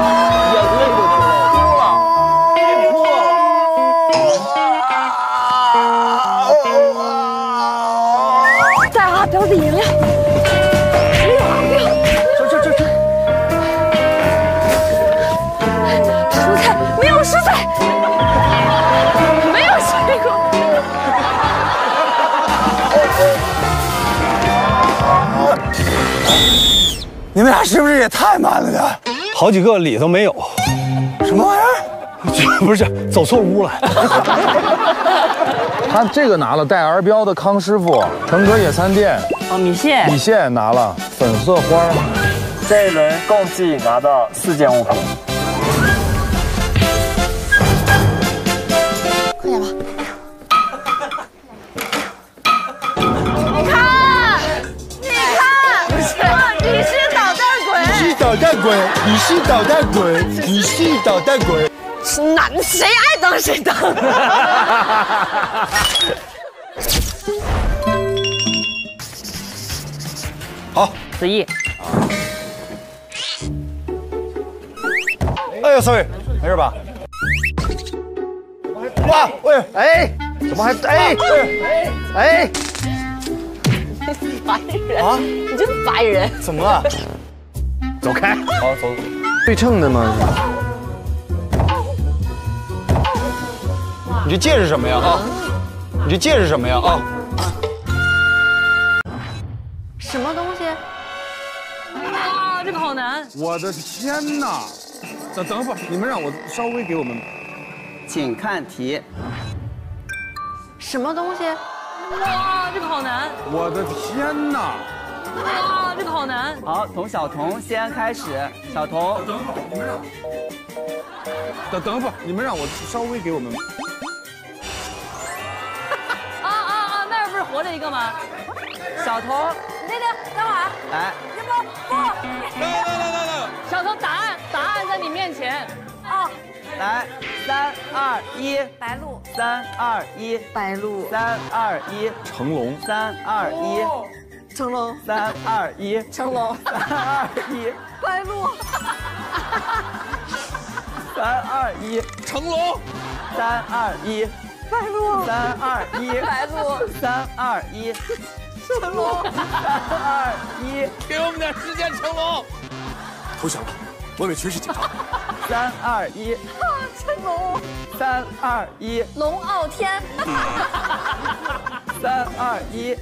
你们俩是不是也太慢了呢？好几个里头没有，什么玩意儿？不是，走错屋了。他这个拿了，带儿标的康师傅，腾格野餐店，哦，米线，米线拿了，粉色花。这一轮共计拿到4件物品。快点吧！你看，你看，你是。 捣蛋鬼，你是捣蛋鬼，你是捣蛋鬼。哪谁爱当谁当。好，子毅。哎呦 ，sorry， 没事吧？哇，喂，哎，怎么还哎哎哎？烦人啊！你真烦人。怎么了？ 走开！好走，对称的吗？你这戒指什么呀？啊！你这戒指什么呀？啊！什么东西？啊！这个好难！我的天哪！等会儿，你们让我稍微给我们，请看题。什么东西？哇！这个好难！我的天哪！ 啊，这个好难！好，从小童先开始。小童，等会儿你们让，等会儿你们让我稍微给我们。啊！那儿不是活着一个吗？小童，那个等会儿，来，不，来，小童，答案在你面前。啊，来，3、2、1，白鹿。3、2、1，白鹿。3、2、1，成龙。3、2、1。 成龙，3、2、1，成龙，3、2、1，白鹿，3、2、1，成龙，3、2、1，白鹿，3、2、1，白鹿，3、2、1，成龙，3、2、1，给我们点时间，成龙，投降了，我委屈是警察，3、2、1，成龙，3、2、1，龙傲天，3、2、1，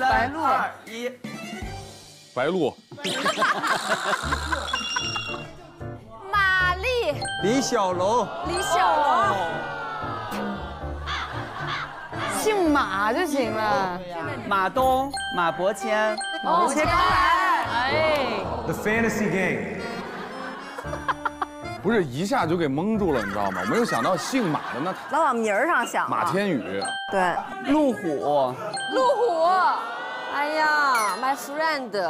白鹿，白鹿，玛丽，李小龙，李小龙，姓马就行了。马东，马伯骞，马伯骞刚来。哎 ，The Fantasy Game， 不是一下就给蒙住了，你知道吗？没有想到姓马的那老往名儿上想，马天宇，对，路虎，路虎。 哎呀 ，my friend，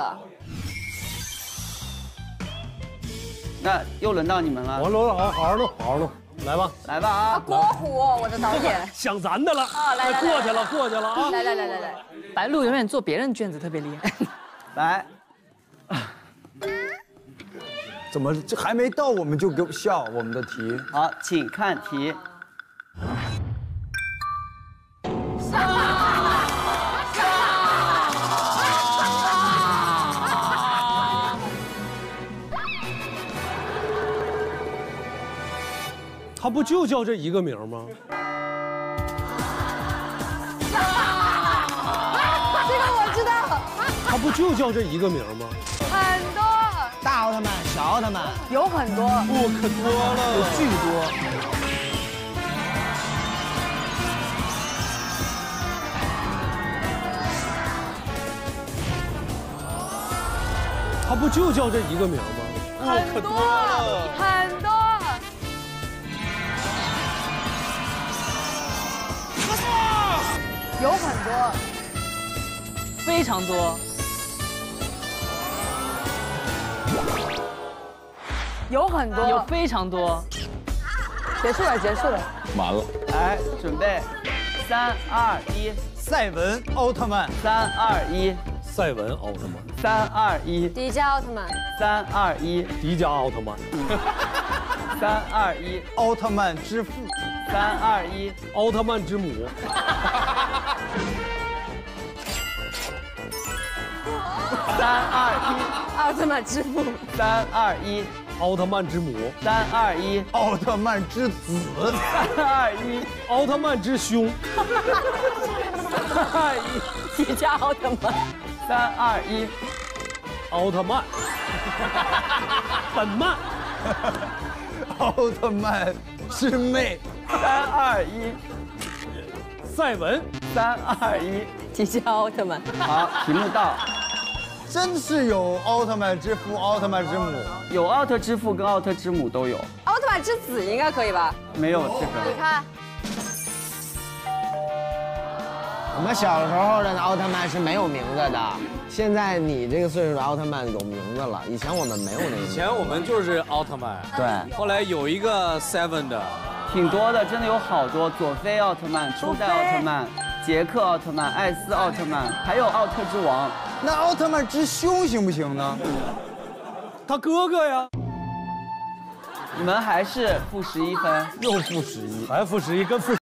那又轮到你们了。我录了，好好录，好好录，来吧，来吧啊！郭虎，我的导演，想咱的了啊！来，过去了，过去了啊！来，白鹿永远做别人卷子特别厉害。来，怎么这还没到我们就给我笑？我们的题，好，请看题。他不就叫这一个名吗？这个我知道。他不就叫这一个名吗？很多。大奥特曼、小奥特曼有很多。我可多了，有巨多。 他不就叫这一个名吗？很多，很多。有很多，非常多。有很多，有非常多。结束了，结束了。完了。来，准备，3、2、1，赛文奥特曼。3、2、1。 赛文奥特曼，3、2、1，迪迦奥特曼，3、2、1，迪迦奥特曼，3、2、1，奥特曼之父，3、2、1，奥特曼之母，3、2、1，奥特曼之父，3、2、1，奥特曼之母，3、2、1，奥特曼之子，3、2、1，奥特曼之兄，3、2、1，迪迦奥特曼。 3、2、1，奥特曼，本曼，奥特曼师妹，3、2、1，赛文，3、2、1，迪迦奥特曼。好，题目到，真是有奥特曼之父、奥特曼之母，有奥特之父跟奥特之母都有，奥特曼之子应该可以吧？没有这个，你看。 我们小时候的奥特曼是没有名字的，现在你这个岁数的奥特曼有名字了。以前我们没有那个。以前我们就是奥特曼，对。后来有一个 Seven 的，挺多的，真的有好多。佐菲奥特曼、初代奥特曼、杰克奥特曼、艾斯奥特曼，还有奥特之王。那奥特曼之兄行不行呢？他哥哥呀。你们还是负11分，又负11，还负11，跟负。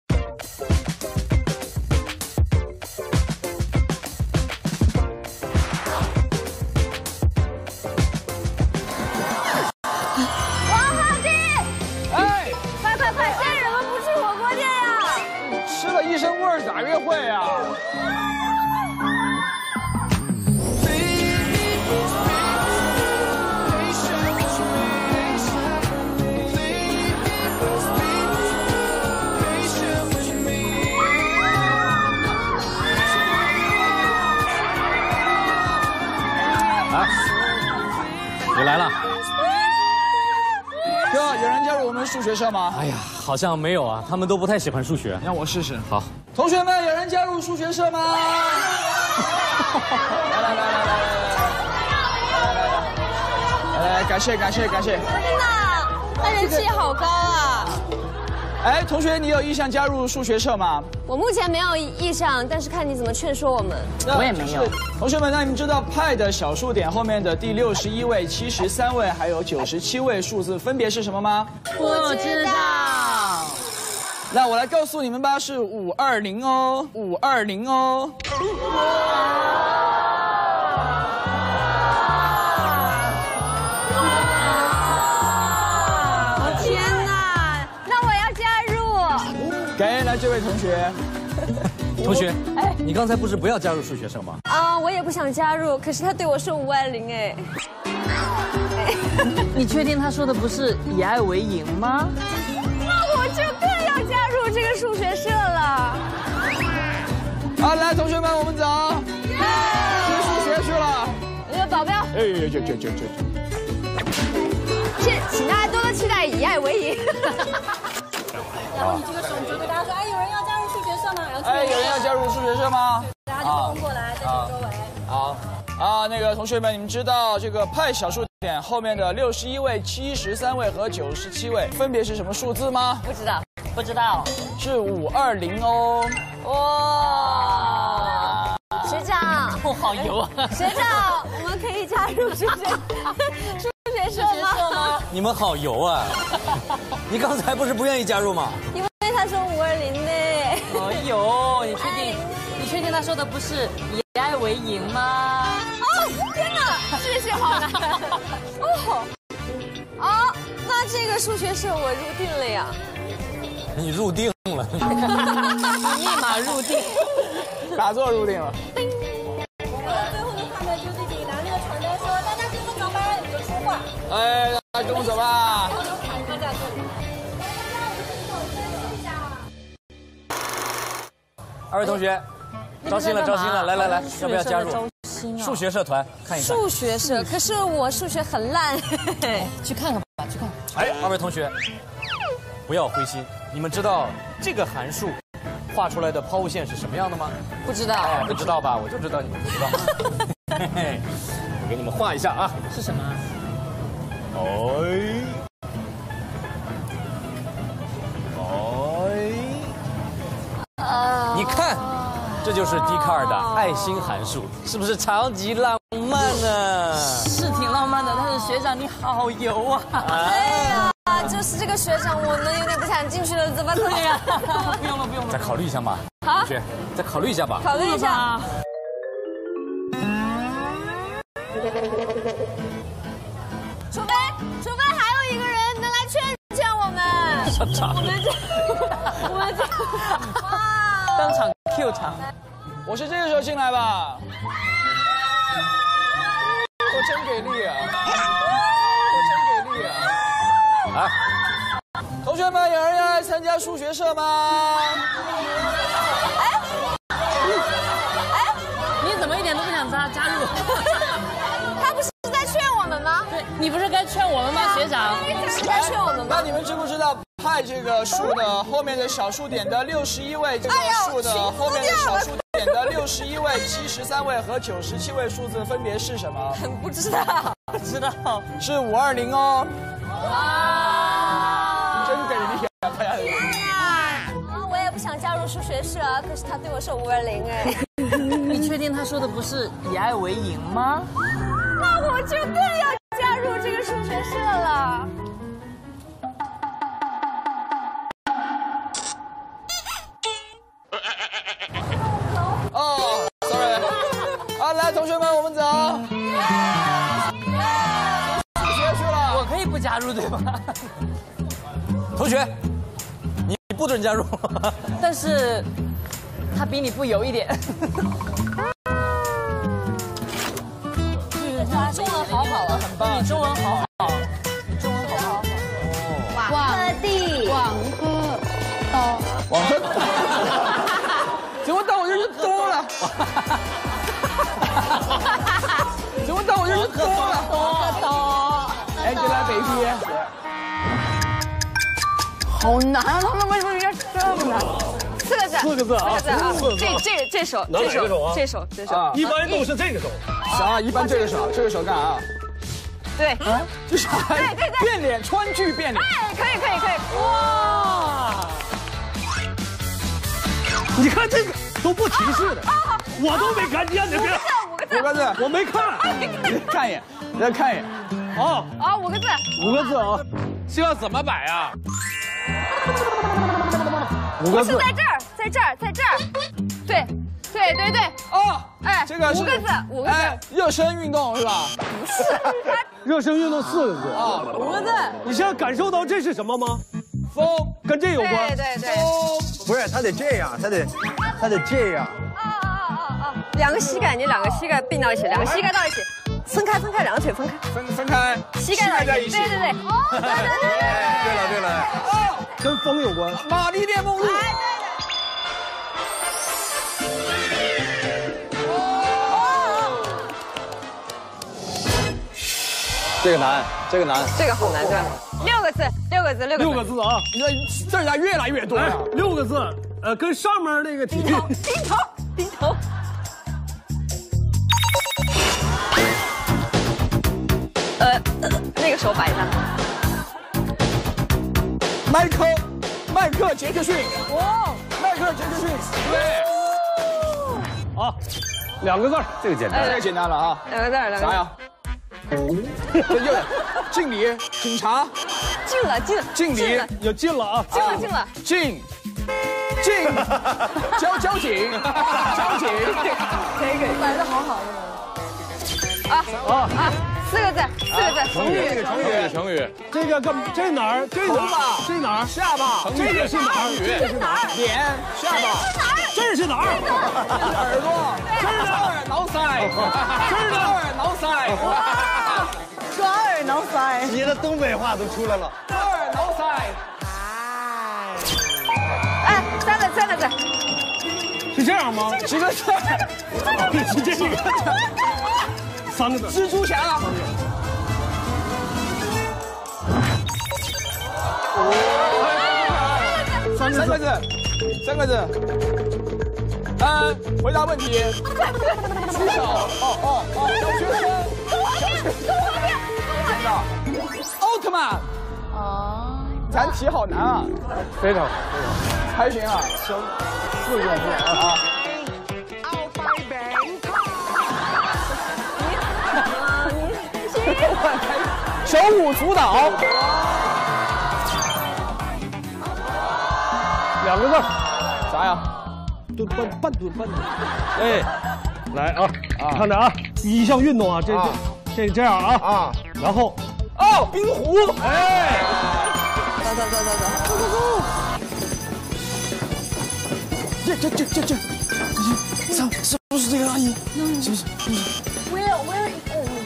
数学社吗？哎呀，好像没有啊，他们都不太喜欢数学。让我试试。好，同学们，有人加入数学社吗？来，感谢感谢感谢！天哪，他人气好高啊！哎，同学，你有意向加入数学社吗？我目前没有意向，但是看你怎么劝说我们。我也没有。同学们，那你们知道派的小数点后面的第61位、73位还有97位数字分别是什么吗？ 不知道，那我来告诉你们吧，是520哦，520哦。哇！天哪，那我要加入。感谢来这位同学。同学，哎，你刚才不是不要加入数学社吗？啊，我也不想加入，可是他对我是520哎。 你确定他说的不是以爱为营吗？那我就更要加入这个数学社了。好，来，同学们，我们走，去数学去了。保镖，哎，去。请大家多多期待以爱为营。然后你这个手指给大家说，哎，有人要加入数学社吗？然后，哎，有人要加入数学社吗？大家就冲过来，在这周围。好。 啊，那个同学们，你们知道这个派小数点后面的61位、73位和97位分别是什么数字吗？不知道，不知道，是520哦。哇，学长，哦，好油啊！学长，我们可以加入数学社吗？你们好油啊！你刚才不是不愿意加入吗？因为他说520呢。哎呦，你确定？你确定他说的不是以爱为营吗？ 真的，这是好难哦！哦，那这个个数学社我入定了呀。你入定了？密码入定，打坐入定了。叮。最后的画面就是你拿那个传单说：“大家跟我走吧，你就说话。”哎，大家跟我走吧。然后就喊大家走。二位同学。 招新了，招新了！来来来，要不要加入数学社团？看一看数学社，可是我数学很烂，去看看吧，去看看。哎，二位同学，不要灰心，你们知道这个函数画出来的抛物线是什么样的吗？不知道，不知道吧？我就知道你们不知道。我给你们画一下啊，是什么？哎。 你看，这就是笛卡尔的爱心函数，是不是超级浪漫呢？是挺浪漫的，但是学长你好油啊！哎呀，就是这个学长，我们有点不想进去了，怎么对呀？不用了，不用了，再考虑一下嘛。好，同学，再考虑一下吧。考虑一下。除非还有一个人能来劝劝我们。校长，我们这。 当场 Q 场，我是这个时候进来吧。我真给力啊！我真给力啊！啊！同学们，有人要来参加数学社吗？哎，你怎么一点都不想加入？他不是在劝我们吗？对，你不是该劝我们吗，学长？是在劝我们吗？那你们知不知道？ 派这个数的后面的小数点的61位，这个数的后面的小数点的61位、73位和97位数字分别是什么？不知道，不知道，是520哦。哇，真给力啊！大家。我也不想加入数学社，可是他对我说520哎。你确定他说的不是以爱为营吗？那我就更要加入这个数学社了。 哦 ，sorry， 啊，来，同学们，我们走。数学去了，我可以不加入对吧？同学，你不准加入。但是，他比你不油一点。哇，中文好好啊，很棒。你中文好好，中文好好。广科地，广科刀，广科。 结果当我就是多了，结果当我就是多了，多，哎，就来北京，好难，他们为什么有点这么难？四个字啊，这首，一般都是这个手，啥？一般这个手干啊？对，这啥？对，变脸，川剧变脸，哎，可以，哇！ 你看这个都不提示的，我都没看见。5个字，我没看。你看一眼，你再看一眼。啊，5个字啊，是要怎么摆啊？5个字是在这儿，在这儿。对。哦，哎，这个5个字。哎，热身运动是吧？不是，热身运动4个字啊，5个字。你现在感受到这是什么吗？ 风跟这有关，对，不是他得这样，他得这样。两个膝盖，你两个膝盖并到一起，两个膝盖到一起，分开，两个腿分开，分开，膝盖在一起，对，对了，跟风有关，玛丽莲梦露。 这个难，这个好难，6个字。6个字啊！你看字家越来越多了。6个字，跟上面那个体育。低头。那个手摆一下。迈克杰克逊。哦，迈克杰克逊。对。啊，2个字，这个简单，太简单了啊。2个字。啥呀？ 敬礼，警察，进了，敬礼也进了啊，进了，进，交警，这个来的好啊！ 4个字，成语。这个这哪儿？这哪儿？这哪儿？下巴。这个是哪儿？这是哪儿？脸。下巴。这是哪儿？耳朵。这是哪儿？脑塞。这是哪儿？脑塞。抓耳挠腮，你的东北话都出来了。抓耳挠腮。哎，3个字。是这样吗？10个字。是这个。3个字。蜘蛛侠。3个字。回答问题。举手。小学生。 奥特曼啊，咱题好难啊，非常才行啊，行，4个字啊。奥巴马，手舞足蹈，2个字，啥呀？顿半，哎，来啊，看着啊，第1项运动啊，这样啊，然后，哦，冰壶，哎，走，这，不是这个阿姨，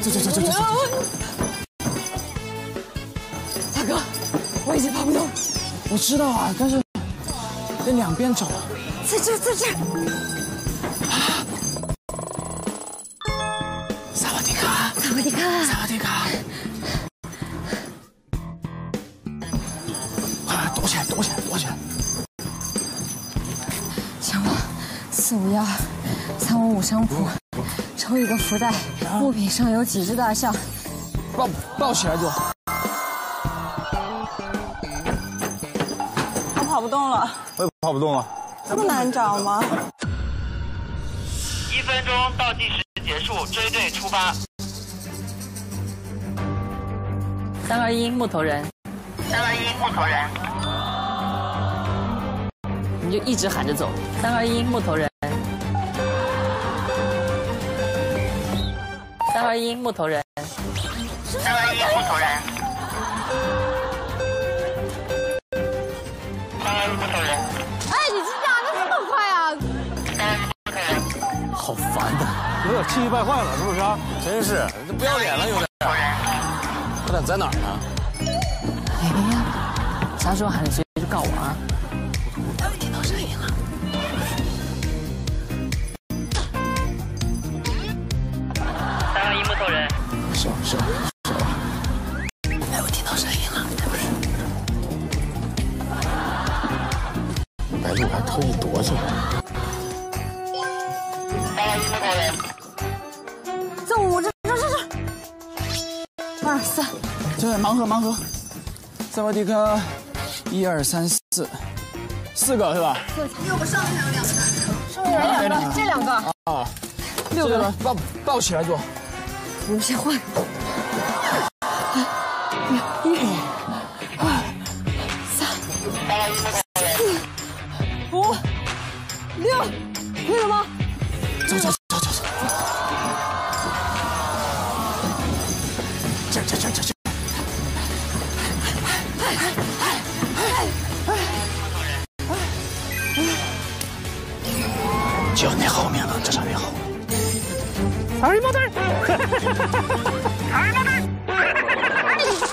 是，走，大哥，我已经跑不动，我知道啊，但是得两边走，在这。 萨瓦迪卡！快躲起来！想我451、355商铺，抽一个福袋，物品上有几只大象，抱起来就。我跑不动了。我也跑不动了。这么难找吗？1分钟倒计时结束，追队出发。 321木头人，你就一直喊着走。321木头人，321木头人。哎，你这打的这么快啊！好烦的，有点气急败坏了，是不是啊？真是，这不要脸了，有点。 在哪儿呢？哎呀，啥时候喊你谁就告我啊！我听到声音了。321木头人。手。哎，我听到声音了。不是。白鹿还偷一哆嗦。321木头人。 2、3，对，盲盒。萨瓦迪卡，1、2、3、4，4个是吧？因为我上面还有2个，上面还有2个，这2个啊，6个，抱起来坐。我们先换。1、2、3、4、5、6，可以了吗？走。 就那后面了，这上面好。哎妈蛋！你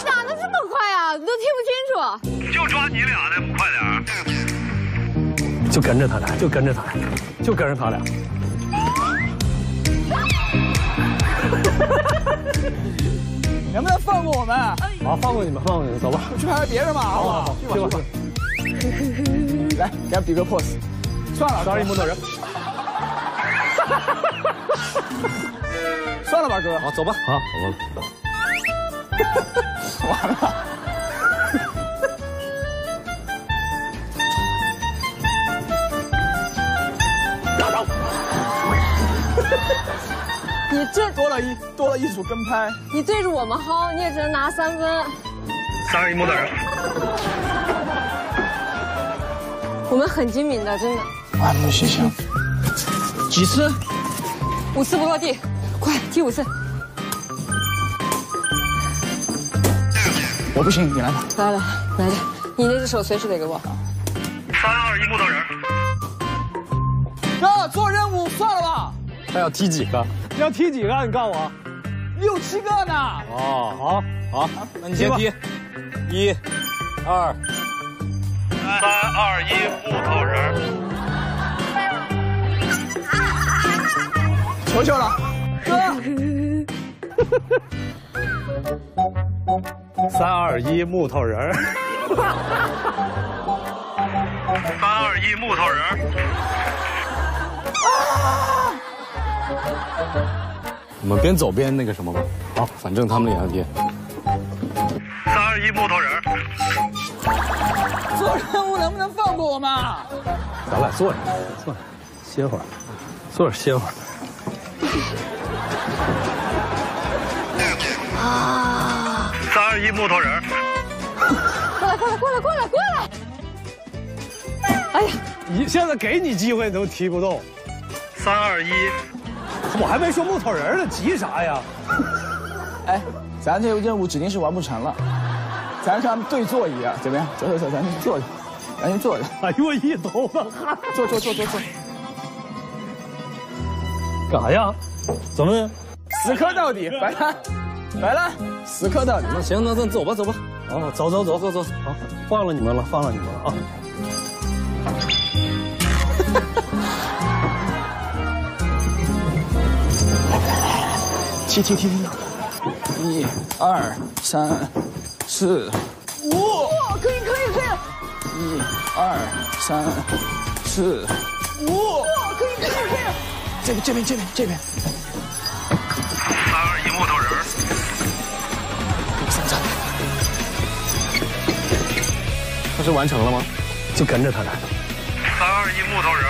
打的这么快啊，你都听不清楚。就抓你俩的，快点！就跟着他俩。能不能放过我们？好，放过你们，走吧。我去拍拍别人吧，好不好？去吧。来，给他比个 pose。算了，当一木头人。 算了吧，哥，好，走吧，好，我完了。你这多了一组跟拍，你对着我们薅，你也只能拿3分。321木头人，我们很精明的，真的。啊，不行。 几次？5次不落地，快踢5次！我不信，你来吧。来来来来，你那只手随时得给我。3、2、1，木头人。哥，做任务算了吧。他要踢几个？要踢几个？你告诉我。6、7个呢。哦，好，好，那你先踢。1、2、3、2、1，木头人。求求了，哥。3、2、1，木头人儿。3、2、1，木头人儿。我们边走边那个什么吧。好，反正他们也要跌。3、2、1，木头人儿。做任务能不能放过我嘛？咱俩坐着，坐着，歇会儿，坐着歇会儿。啊。3、2、1，木头人。过来！哎呀，你现在给你机会都踢不动。3、2、1，我还没说木头人呢，急啥呀？哎，咱这任务指定是完不成了，咱上对坐一样，怎么样？走，咱先坐着，哎呦，我一头冷汗。坐。干啥呀？怎么？死磕到底，白来。来了，死磕到底。那行，那咱走吧。哦，走，好，放了你们了啊！踢！1、2、3、4、5，可以！1、2、3、4、5，可以！这边。3、2、1，木头人。他是完成了吗？就跟着他来。3、2、1，木头人。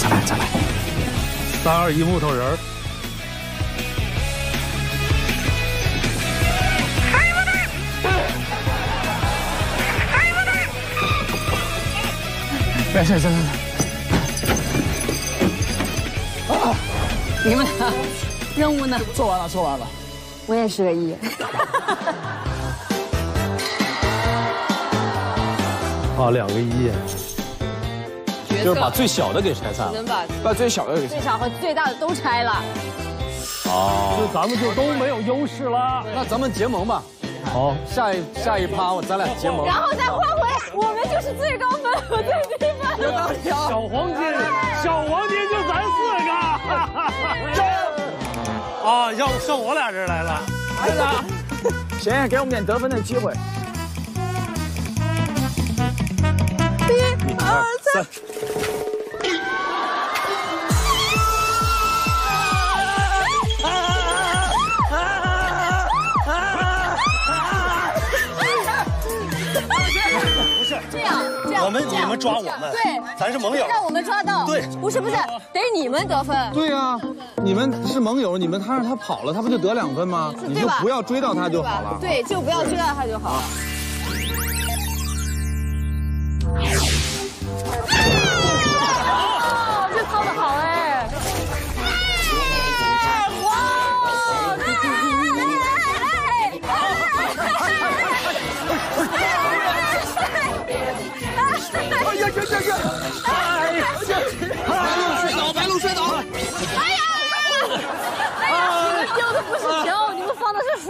再来。3、2、1，木头人。哎呀妈！来。啊！你们俩任务呢？做完了。我也是个1。啊，2个1，就是把最小的给拆散了，把最小的给最小和最大的都拆了。哦，那咱们就都没有优势了。那咱们结盟吧。好，下一趴咱俩结盟，然后再换回我们就是最高分和最低分。有道理啊！小黄金就咱4个。啊，要上我俩这儿来了。来了，行，给我们点得分的机会。1、2、3，不是这样，你们抓我们，对，咱是盟友，让我们抓到，对，不是，得你们得分，对呀，你们是盟友，你们他让他跑了，他不就得2分吗？你就不要追到他就好了，对，就不要追到他就好了。哦，这操的好哎！哇！哎呀，这！哎呀，白鹿摔倒！哎呀！哎呀！丢的不是球，你们放的是水，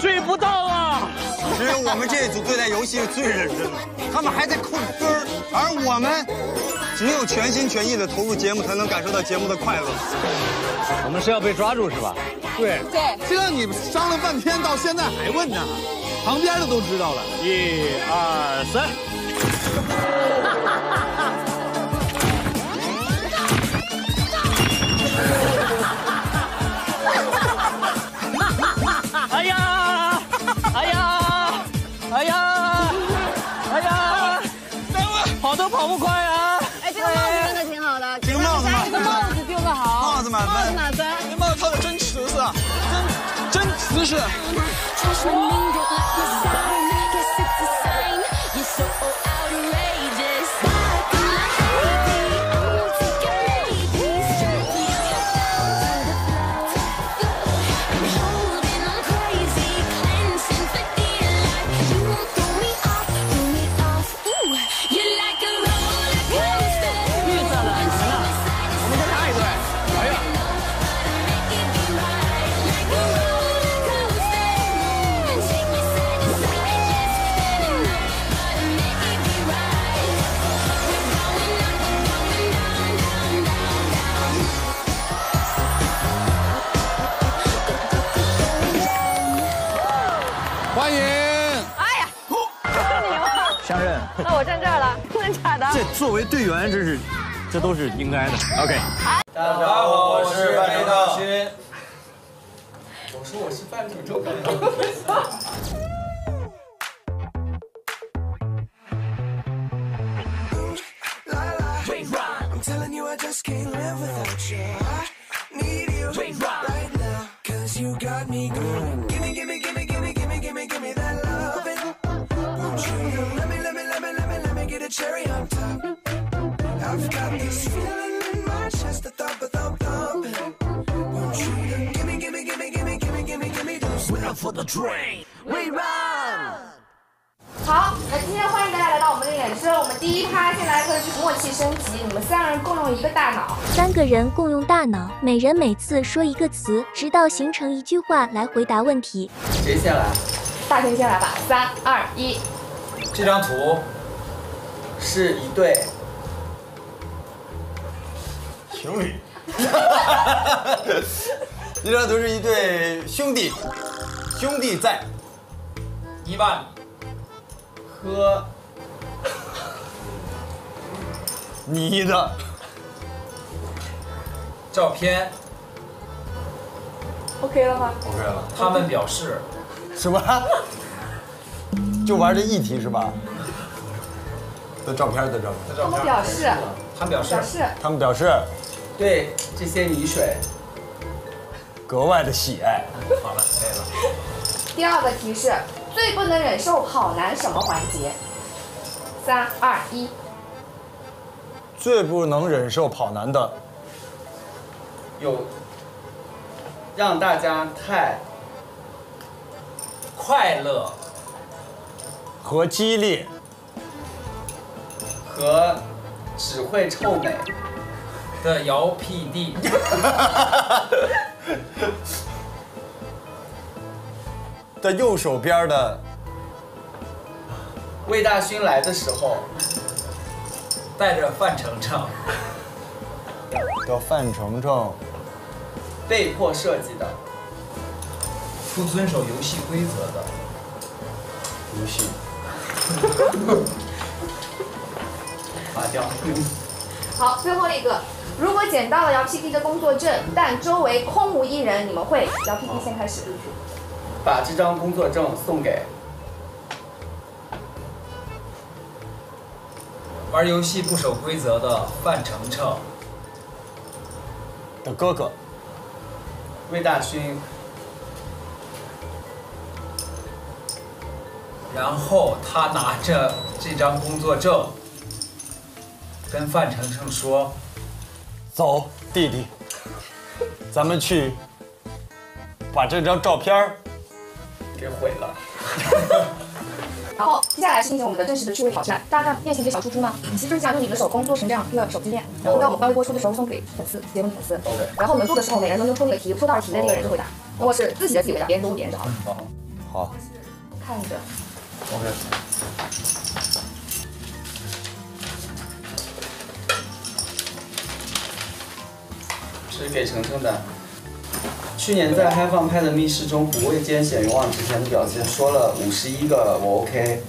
追不到啊！只有我们这一组对待游戏最认真了，他们还在扣分，而我们只有全心全意的投入节目，才能感受到节目的快乐。我们是要被抓住是吧？对，这你商量半天，到现在还问呢？旁边的都知道了。1、2、3。哎呀！哎呀！等我，跑都跑不快啊！哎，这个帽子真的挺好的，这个帽子嘛，丢的好，帽子满分，这帽子套的真瓷实，真瓷实。这作为队员，真是，这都是应该的。OK。大家好，我是范立东。我说我是范立东。Cherry on top. I've got this feeling in my chest, the thump, a thump, thumping. Won't you gimme, gimme, gimme, gimme, gimme, gimme, gimme those. We're up for the train. We run. 好，那今天欢迎大家来到我们的演示。我们第一趴进来可是默契升级，我们三个人共用一个大脑。三个人共用大脑，每人每次说一个词，直到形成一句话来回答问题。谁先来？大天先来吧。3、2、1。这张图。 是一对情侣，这张图是一对兄弟，兄弟在一半喝你的照片 ，OK 了吗 ？OK 了。他们表示什么？就玩这一题是吧？ 的照片，他们表示，他们表示，对这些泥水格外的喜爱。好了，可以了。第二个提示，最不能忍受跑男什么环节？3、2、1。最不能忍受跑男的，有让大家太快乐和激烈。 和只会臭美的姚PD， 的右手边的魏大勋来的时候，带着范丞丞的范丞丞被迫设计的，不遵守游戏规则的游戏。拔掉。好，最后一个，如果捡到了姚 PD 的工作证，但周围空无一人，你们会？姚 PD 先开始。把这张工作证送给玩游戏不守规则的范丞丞的哥哥魏大勋，然后他拿着这张工作证。 跟范丞丞说：“走，弟弟，咱们去把这张照片给毁了。”然后接下来是进行我们的真实的趣味挑战，大家看变形这小猪猪吗？其实就是想用你的手工做成这样一个手机链，然后在我们刚播出的时候送给粉丝，结婚粉丝。OK。然后我们做的时候，每人轮流出那个题，出到题的那个人就回答。如果是自己的自己回答，别人就问别人就好了。好。看着。OK。 是给程程的。去年在嗨放派的密室中，胡卫坚写勇往直前的表现，说了51个我 OK。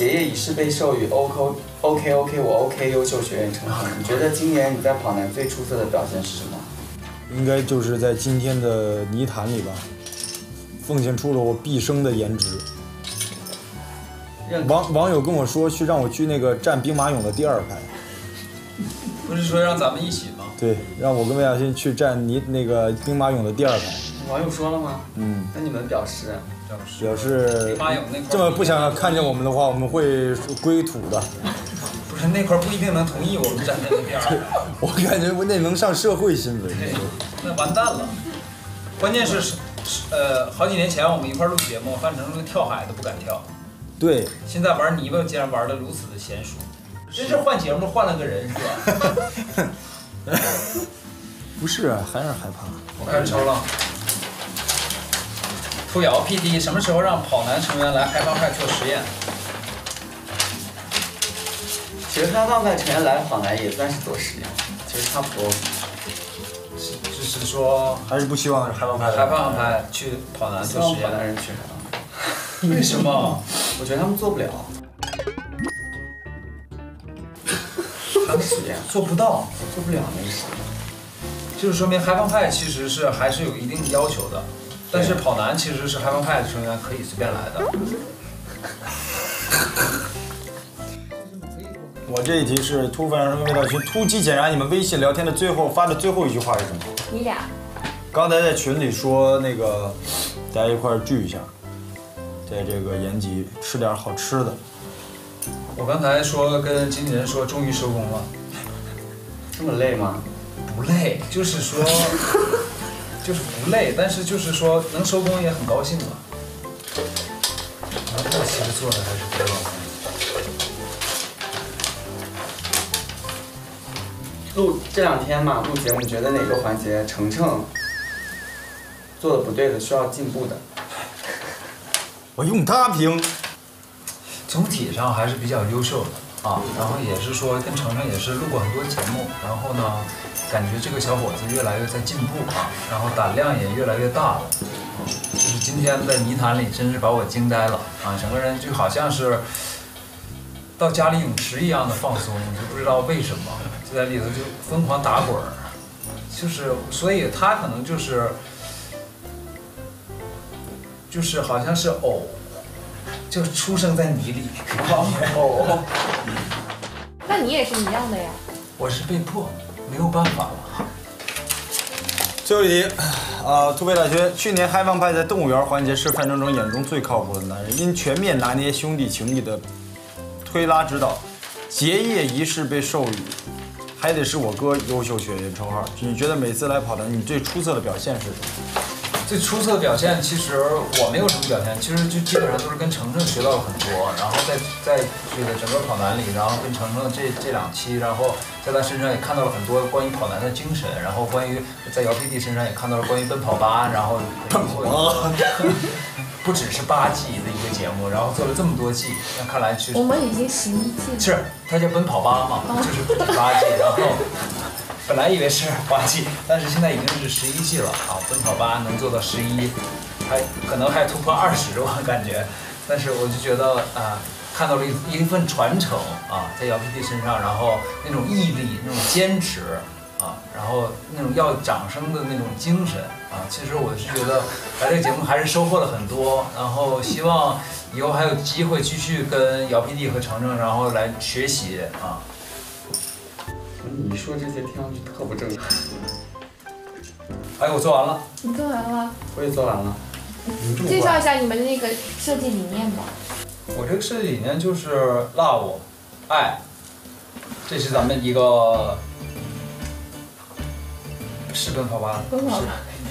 爷爷已是被授予 OK 我 OK 优秀学员称号。你觉得今年你在跑男最出色的表现是什么？应该就是在今天的泥潭里吧，奉献出了我毕生的颜值。网友跟我说去让我去那个站兵马俑的第2排。不是说让咱们一起吗？ 对，让我跟魏小新去站你那个兵马俑的第2排。网友说了吗？嗯，那你们表示兵马俑那块这么不想看见我们的话，我们会归土的。不是那块不一定能同意我们站在那边。我感觉那能上社会新闻。那完蛋了。关键是好几年前我们一块录节目，范丞丞跳海都不敢跳。对。现在玩泥巴竟然玩得如此的娴熟，真是换节目换了个人是吧？不是、啊，还是害怕。我开始抽了。涂瑶 PD 什么时候让跑男成员来嗨放派做实验？其实嗨放派成员来跑男也算是做实验，其实差不多。就是说，还是不希望嗨放派去跑男做实验。跑男人去嗨放派。为什么？我觉得他们做不了。可取，做不到，做不了那个啥。就是说明嗨帮派其实是还是有一定要求的，但是跑男其实是嗨帮派的成员可以随便来的。我这一题是突发人生味道群突击检查你们微信聊天的最后发的最后一句话是什么？你俩刚才在群里说那个，大家一块儿聚一下，在这个延吉吃点好吃的。 我刚才说跟经纪人说，终于收工了。这么累吗？不累，就是说，就是不累，但是就是说能收工也很高兴了。然后这其实做的还是比较好。录这两天嘛，录节目，你觉得哪个环节程做的不对的，需要进步的？我用他评。 总体上还是比较优秀的啊，然后也是说跟程程也是录过很多节目，然后呢，感觉这个小伙子越来越在进步啊，然后胆量也越来越大了。就是今天在泥潭里真是把我惊呆了啊，整个人就好像是到家里泳池一样的放松，你就不知道为什么就在里头就疯狂打滚，就是所以他可能就是好像是偶。 就出生在泥里，哦，那你也是一样的呀。我是被迫，没有办法了。最后一题，突飞大学去年嗨帮派在动物园环节是范丞丞眼中最靠谱的男人，因全面拿捏兄弟情谊的推拉指导，结业仪式被授予，还得是我哥优秀学员称号。你觉得每次来跑团，你最出色的表现是什么？ 最出色的表现，其实我没有什么表现，其实就基本上都是跟程程学到了很多，然后在这个整个跑男里，然后跟程程这两期，然后在他身上也看到了很多关于跑男的精神，然后关于在姚 PD 身上也看到了关于奔跑吧，然后不只是8季的一个节目，然后做了这么多季，那看来其实我们已经11季了，是他叫奔跑吧嘛，就是不止8季，然后。 本来以为是8季，但是现在已经是11季了啊！奔跑吧能做到11，还可能还突破20，我感觉。但是我就觉得看到了一份传承啊，在姚 PD 身上，然后那种毅力、那种坚持啊，然后那种要掌声的那种精神啊，其实我是觉得来这个节目还是收获了很多。然后希望以后还有机会继续跟姚 PD 和程程，然后来学习啊。 你说这些听上去特不正常。哎，我做完了。你做完了？我也做完了。介绍一下你们的那个设计理念吧。我这个设计理念就是 love， 爱，这是咱们一个是奔跑吧，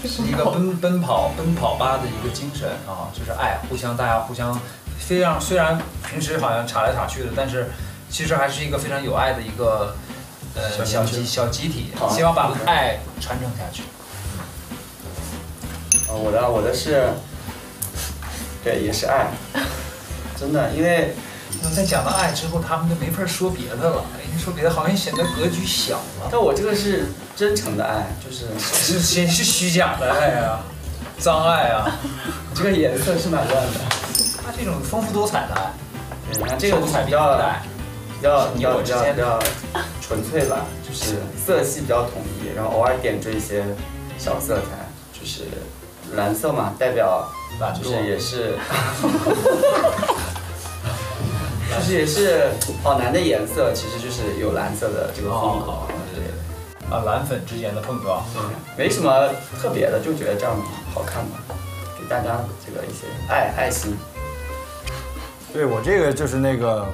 是一个奔跑吧的一个精神啊，就是爱，大家互相，虽然平时好像吵来吵去的，但是其实还是一个非常有爱的一个。 小集体，希望把爱传承下去。我的是，对，也是爱，真的，因为在讲到爱之后，他们就没法说别的了，说别的好像显得格局小了。但我这个是真诚的爱，是虚假的爱啊，脏爱啊，这个颜色是蛮乱的。它这种丰富多彩的爱，对，这个五彩缤纷的爱。 比较纯粹吧，就是色系比较统一，然后偶尔点缀一些小色彩，就是蓝色嘛，代表就是也是，就是也是跑男的颜色，其实就是有蓝色的这个风格，对，啊蓝粉之间的碰撞，没什么特别的，就觉得这样好看嘛，给大家这个一些爱心。对我这个就是那个。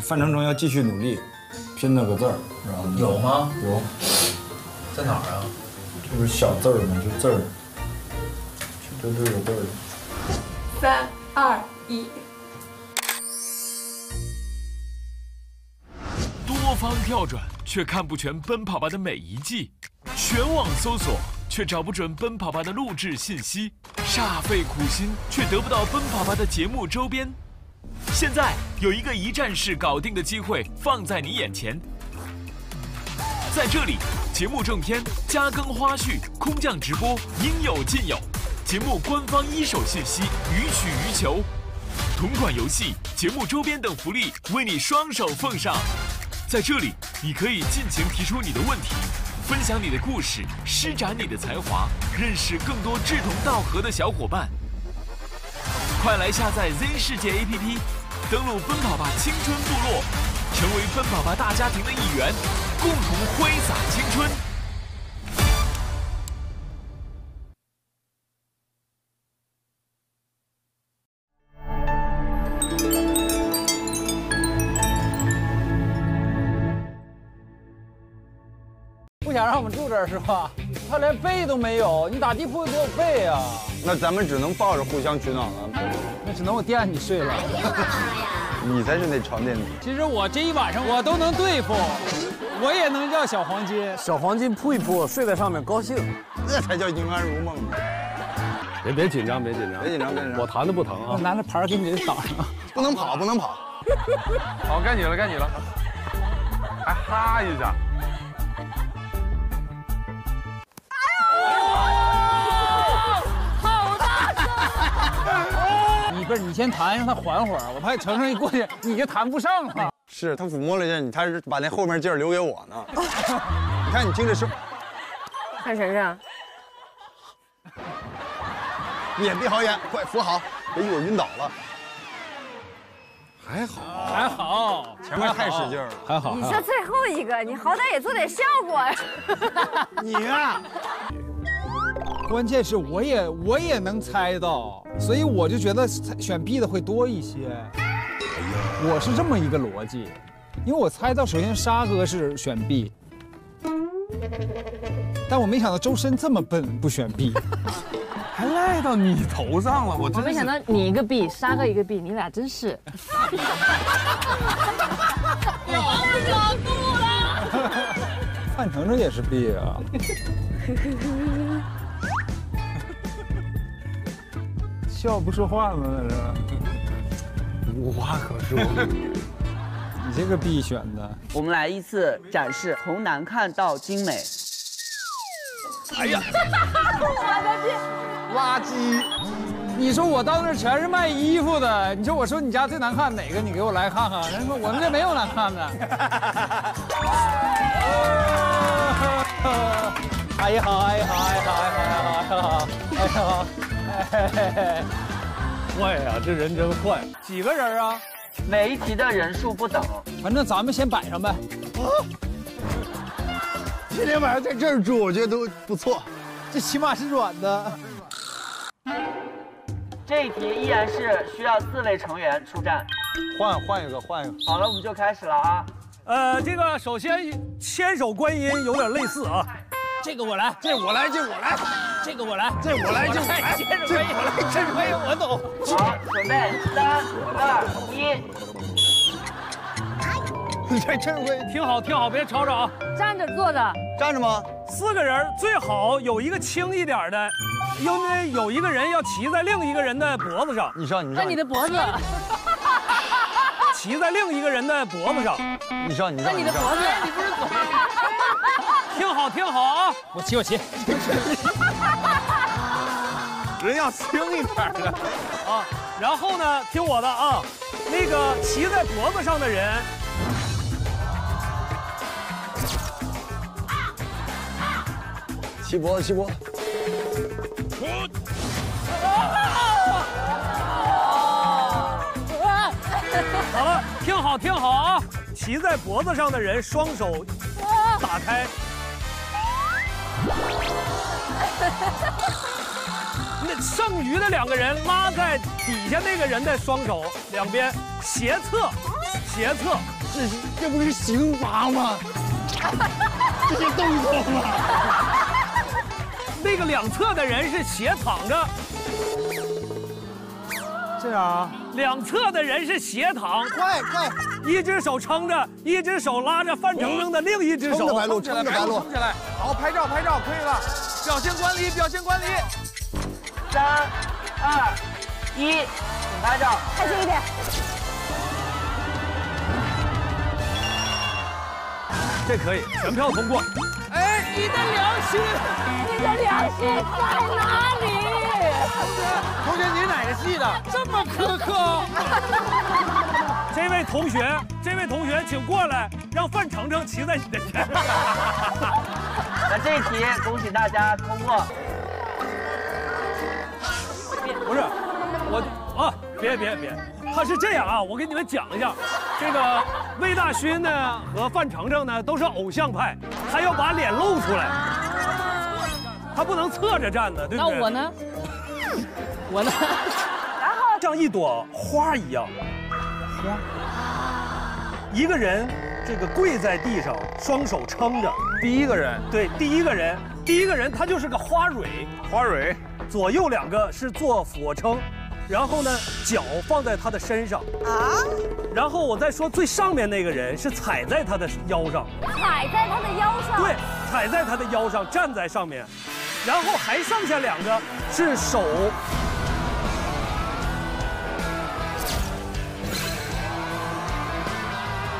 范丞丞要继续努力，拼了个字儿，然后有吗？有，在哪儿啊？这不是小字儿吗？就字儿，这有字儿。3、2、1。多方跳转，却看不全《奔跑吧》的每一季；全网搜索，却找不准《奔跑吧》的录制信息；煞费苦心，却得不到《奔跑吧》的节目周边。 现在有一个一站式搞定的机会放在你眼前，在这里，节目正片、加更花絮、空降直播应有尽有，节目官方一手信息予取予求，同款游戏、节目周边等福利为你双手奉上。在这里，你可以尽情提出你的问题，分享你的故事，施展你的才华，认识更多志同道合的小伙伴。快来下载 Z 世界 APP， 登录奔跑吧青春部落，成为奔跑吧大家庭的一员，共同挥洒青春。 不想让我们住这儿是吧？他连被都没有，你打地铺得有被啊？那咱们只能抱着互相取暖了。那只能我垫你睡了。你才是那床垫底。其实我这一晚上我都能对付，我也能叫小黄金。小黄金铺一铺，睡在上面高兴，那才叫应安如梦呢。别紧张，别紧张，别紧张，别紧张。我弹的不疼啊。我拿着牌给你挡上。不能跑，不能跑。好，该你了，该你了。还哈一下。 不是你先弹让他缓会儿，我怕程程一过去你就弹不上了。是他抚摸了一下你，他是把那后面劲儿留给我呢。你看你听这声，看程程，眼闭好眼，快扶好，别一会儿晕倒了。还好，还好，前面太使劲了，还好。你说最后一个，你好歹也做点效果呀。你啊。 关键是我也能猜到，所以我就觉得选 B 的会多一些。我是这么一个逻辑，因为我猜到，首先沙哥是选 B， 但我没想到周深这么笨不选 B， 还赖到你头上了。我没想到你一个 B， 沙哥一个 B， 你俩真是。我不想吐了。范丞丞也是 B 啊。笑不说话吗？在这，无话可说。你这个 B 选的，我们来依次展示，从难看到精美。哎呀，我的天，垃圾！你说我到那儿全是卖衣服的，你说我说你家最难看哪个？你给我来看看。人说我们这没有难看的。阿姨好，阿姨好，阿姨好，阿姨好，阿姨好，阿姨好。 坏呀、啊，这人真坏！几个人啊？每一题的人数不等，反正咱们先摆上呗。啊！今天晚上在这儿住，我觉得都不错，这起码是软的。这一题依然是需要4位成员出战，换一个。好了，我们就开始了啊。这个首先千手观音有点类似啊。 这个我来，这我来，这我来，这个我来，这我来，这我来，这我来，这我来，我懂。好，准备3、2、1。你这真会，听好听好，别吵吵啊！站着坐着，站着吗？4个人最好有一个轻一点的，因为有一个人要骑在另一个人的脖子上。你上，那你的脖子。骑在另一个人的脖子上。你上，那你的脖子，你不是左。 听好，听好啊！我骑。人要轻一点的啊。然后呢，听我的啊，那个骑在脖子上的人，骑脖子。好了，听好，听好啊！骑在脖子上的人，双手打开。 那剩余的2个人拉在底下那个人的双手两边斜侧，这不是刑罚吗？这是动作吗？那个两侧的人是斜躺着，这样啊？两侧的人是斜躺，快！一只手撑着，一只手拉着范丞丞的另一只手，撑着白鹿，撑起来。 好，拍照，可以了。表情管理。3、2、1，请拍照，开心一点。这可以，全票通过。哎，你的良心在哪里？同学，您哪个系的？这么苛刻？这位同学，请过来，让范丞丞骑在你的身上。那这题恭喜大家通过。不是，我啊，别，他是这样啊，我给你们讲一下，这个魏大勋呢和范丞丞呢都是偶像派，他要把脸露出来，他不能侧着站的，对不对？那我呢？我呢？然后像一朵花一样，一个人这个跪在地上，双手撑着。第一个人他就是个花蕊。 左右两个是做俯卧撑，然后呢，脚放在他的身上啊，然后我再说最上面那个人是踩在他的腰上，对，踩在他的腰上站在上面，然后还剩下两个是手，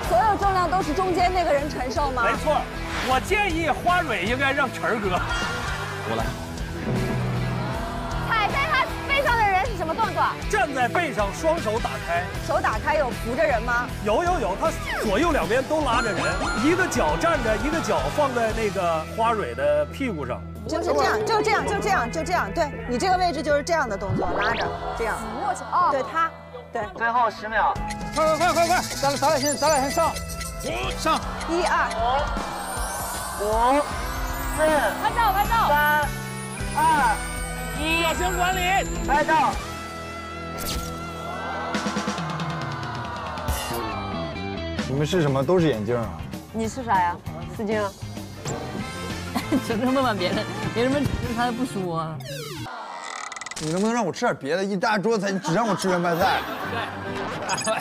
所有重量都是中间那个人承受吗？没错，我建议花蕊应该让晨儿哥，我来。 什么动作？站在背上，双手打开。手打开有扶着人吗？有，他左右两边都拉着人，一个脚站着，一个脚放在那个花蕊的屁股上。就这样，对你这个位置就是这样的动作，拉着，这样。哦，对他，对。最后10秒，快！咱俩先上。1、2、5、4，3、2、1，表情管理，拍照。 你们是什么？都是眼镜啊！你是啥呀？丝巾。只能问问别人，别人问他不说、啊。你能不能让我吃点别的？一大桌菜，你只让我吃圆白菜。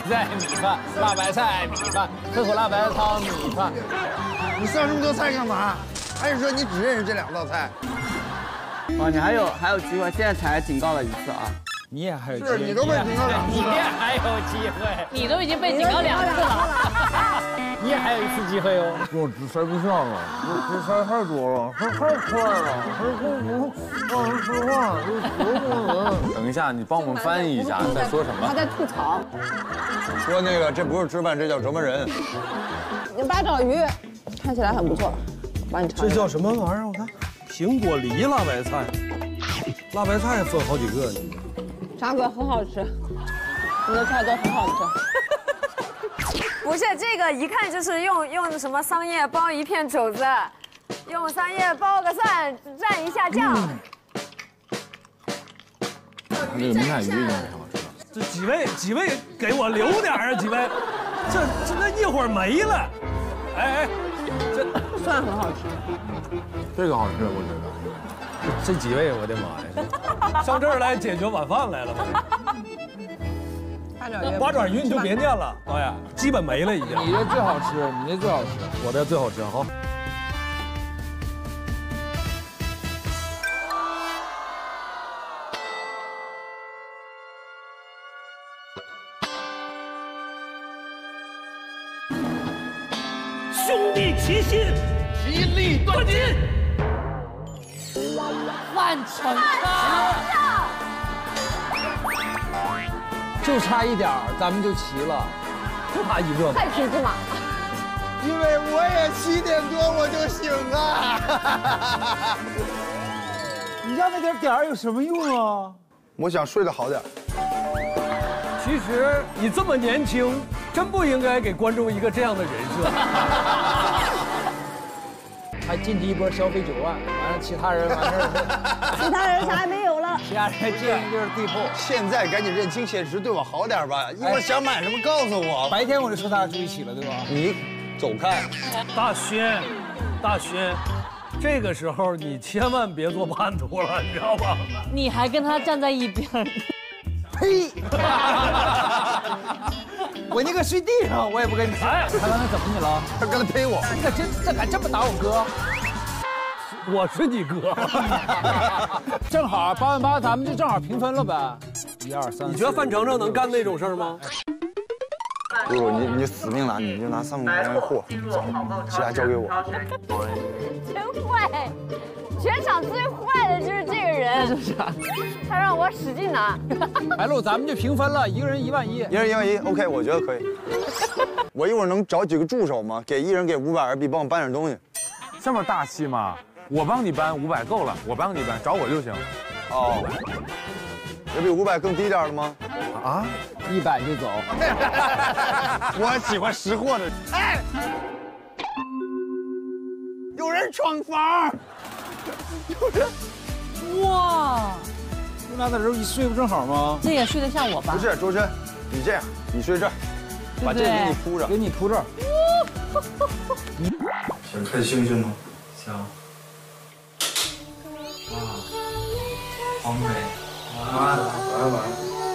对，大白菜米饭，辣白菜米饭，喝口辣白菜汤米饭。你上这么多菜干嘛？还是说你只认识这2道菜？哦，你还有机会，现在才警告了1次啊！你也还有机会，你都被警告了，你也还有机会，你都已经被警告2次了。 你也还有1次机会哦！我直塞不下了，我塞太多了，塞太快了，我让人说话，我等一下，你帮我们翻译一下在说什么？他在吐槽，说那个这不是吃饭，这叫折磨人。你八爪鱼看起来很不错，帮你尝。这叫什么玩意儿？我看苹果梨辣白菜，辣白菜分好几个呢。啥哥很好吃，你的菜都很好吃。 不是这个，一看就是用什么桑叶包一片肘子，用桑叶包个蒜，蘸一下酱。这个美乃鱼应该挺好吃的。这几位给我留点啊！几位，这那一会儿没了。哎，这蒜很好吃。这个好吃，我觉得。这几位，我的妈呀！上这儿来解决晚饭来了吗？ 八爪鱼你就别念了，导演，基本没了已经。你这最好吃，我这最好吃，好。兄弟齐心，其利断金。范丞丞。 就差一点咱们就齐了，就差一个。太平之马，因为我也7点多我就醒了。你要那点有什么用啊？我想睡得好点。其实你这么年轻，真不应该给观众一个这样的人设。还进去一波消费9万，完了其他人完事儿，其他人啥也没有。 其他人建议就是地铺。现在赶紧认清现实，对我好点吧。一会儿想买什么告诉我。白天我就说大家住一起了，对吧？你走开，大勋，这个时候你千万别做叛徒了，你知道吧？你还跟他站在一边，呸！我那个睡地上，我也不跟你。哎，他刚才怎么你了？他刚才推我。这敢这么打我哥？ 我是你哥，正好8万8，咱们就正好平分了呗。1、2、3，你觉得范丞丞能干那种事儿吗？不，你死命拿，你就拿300块钱货，走，其他交给我。真坏，全场最坏的就是这个人，是不是？他让我使劲拿。白露，咱们就平分了，一个人1万1，一人1万1 ，OK， 我觉得可以。我一会儿能找几个助手吗？给一人给500人民币，帮我搬点东西。这么大气吗？我帮你搬500够了，我帮你搬，找我就行。哦。 有比500更低点的吗？啊，100就走。我喜欢识货的。哎，有人闯房，有人。哇，你俩在这一睡不正好吗？这也睡得像我吧？不是，周深，你这样，你睡这儿，对对把这给你铺着，给你铺这儿。想看星星吗？想。哇，好美。晚安，晚安，晚安。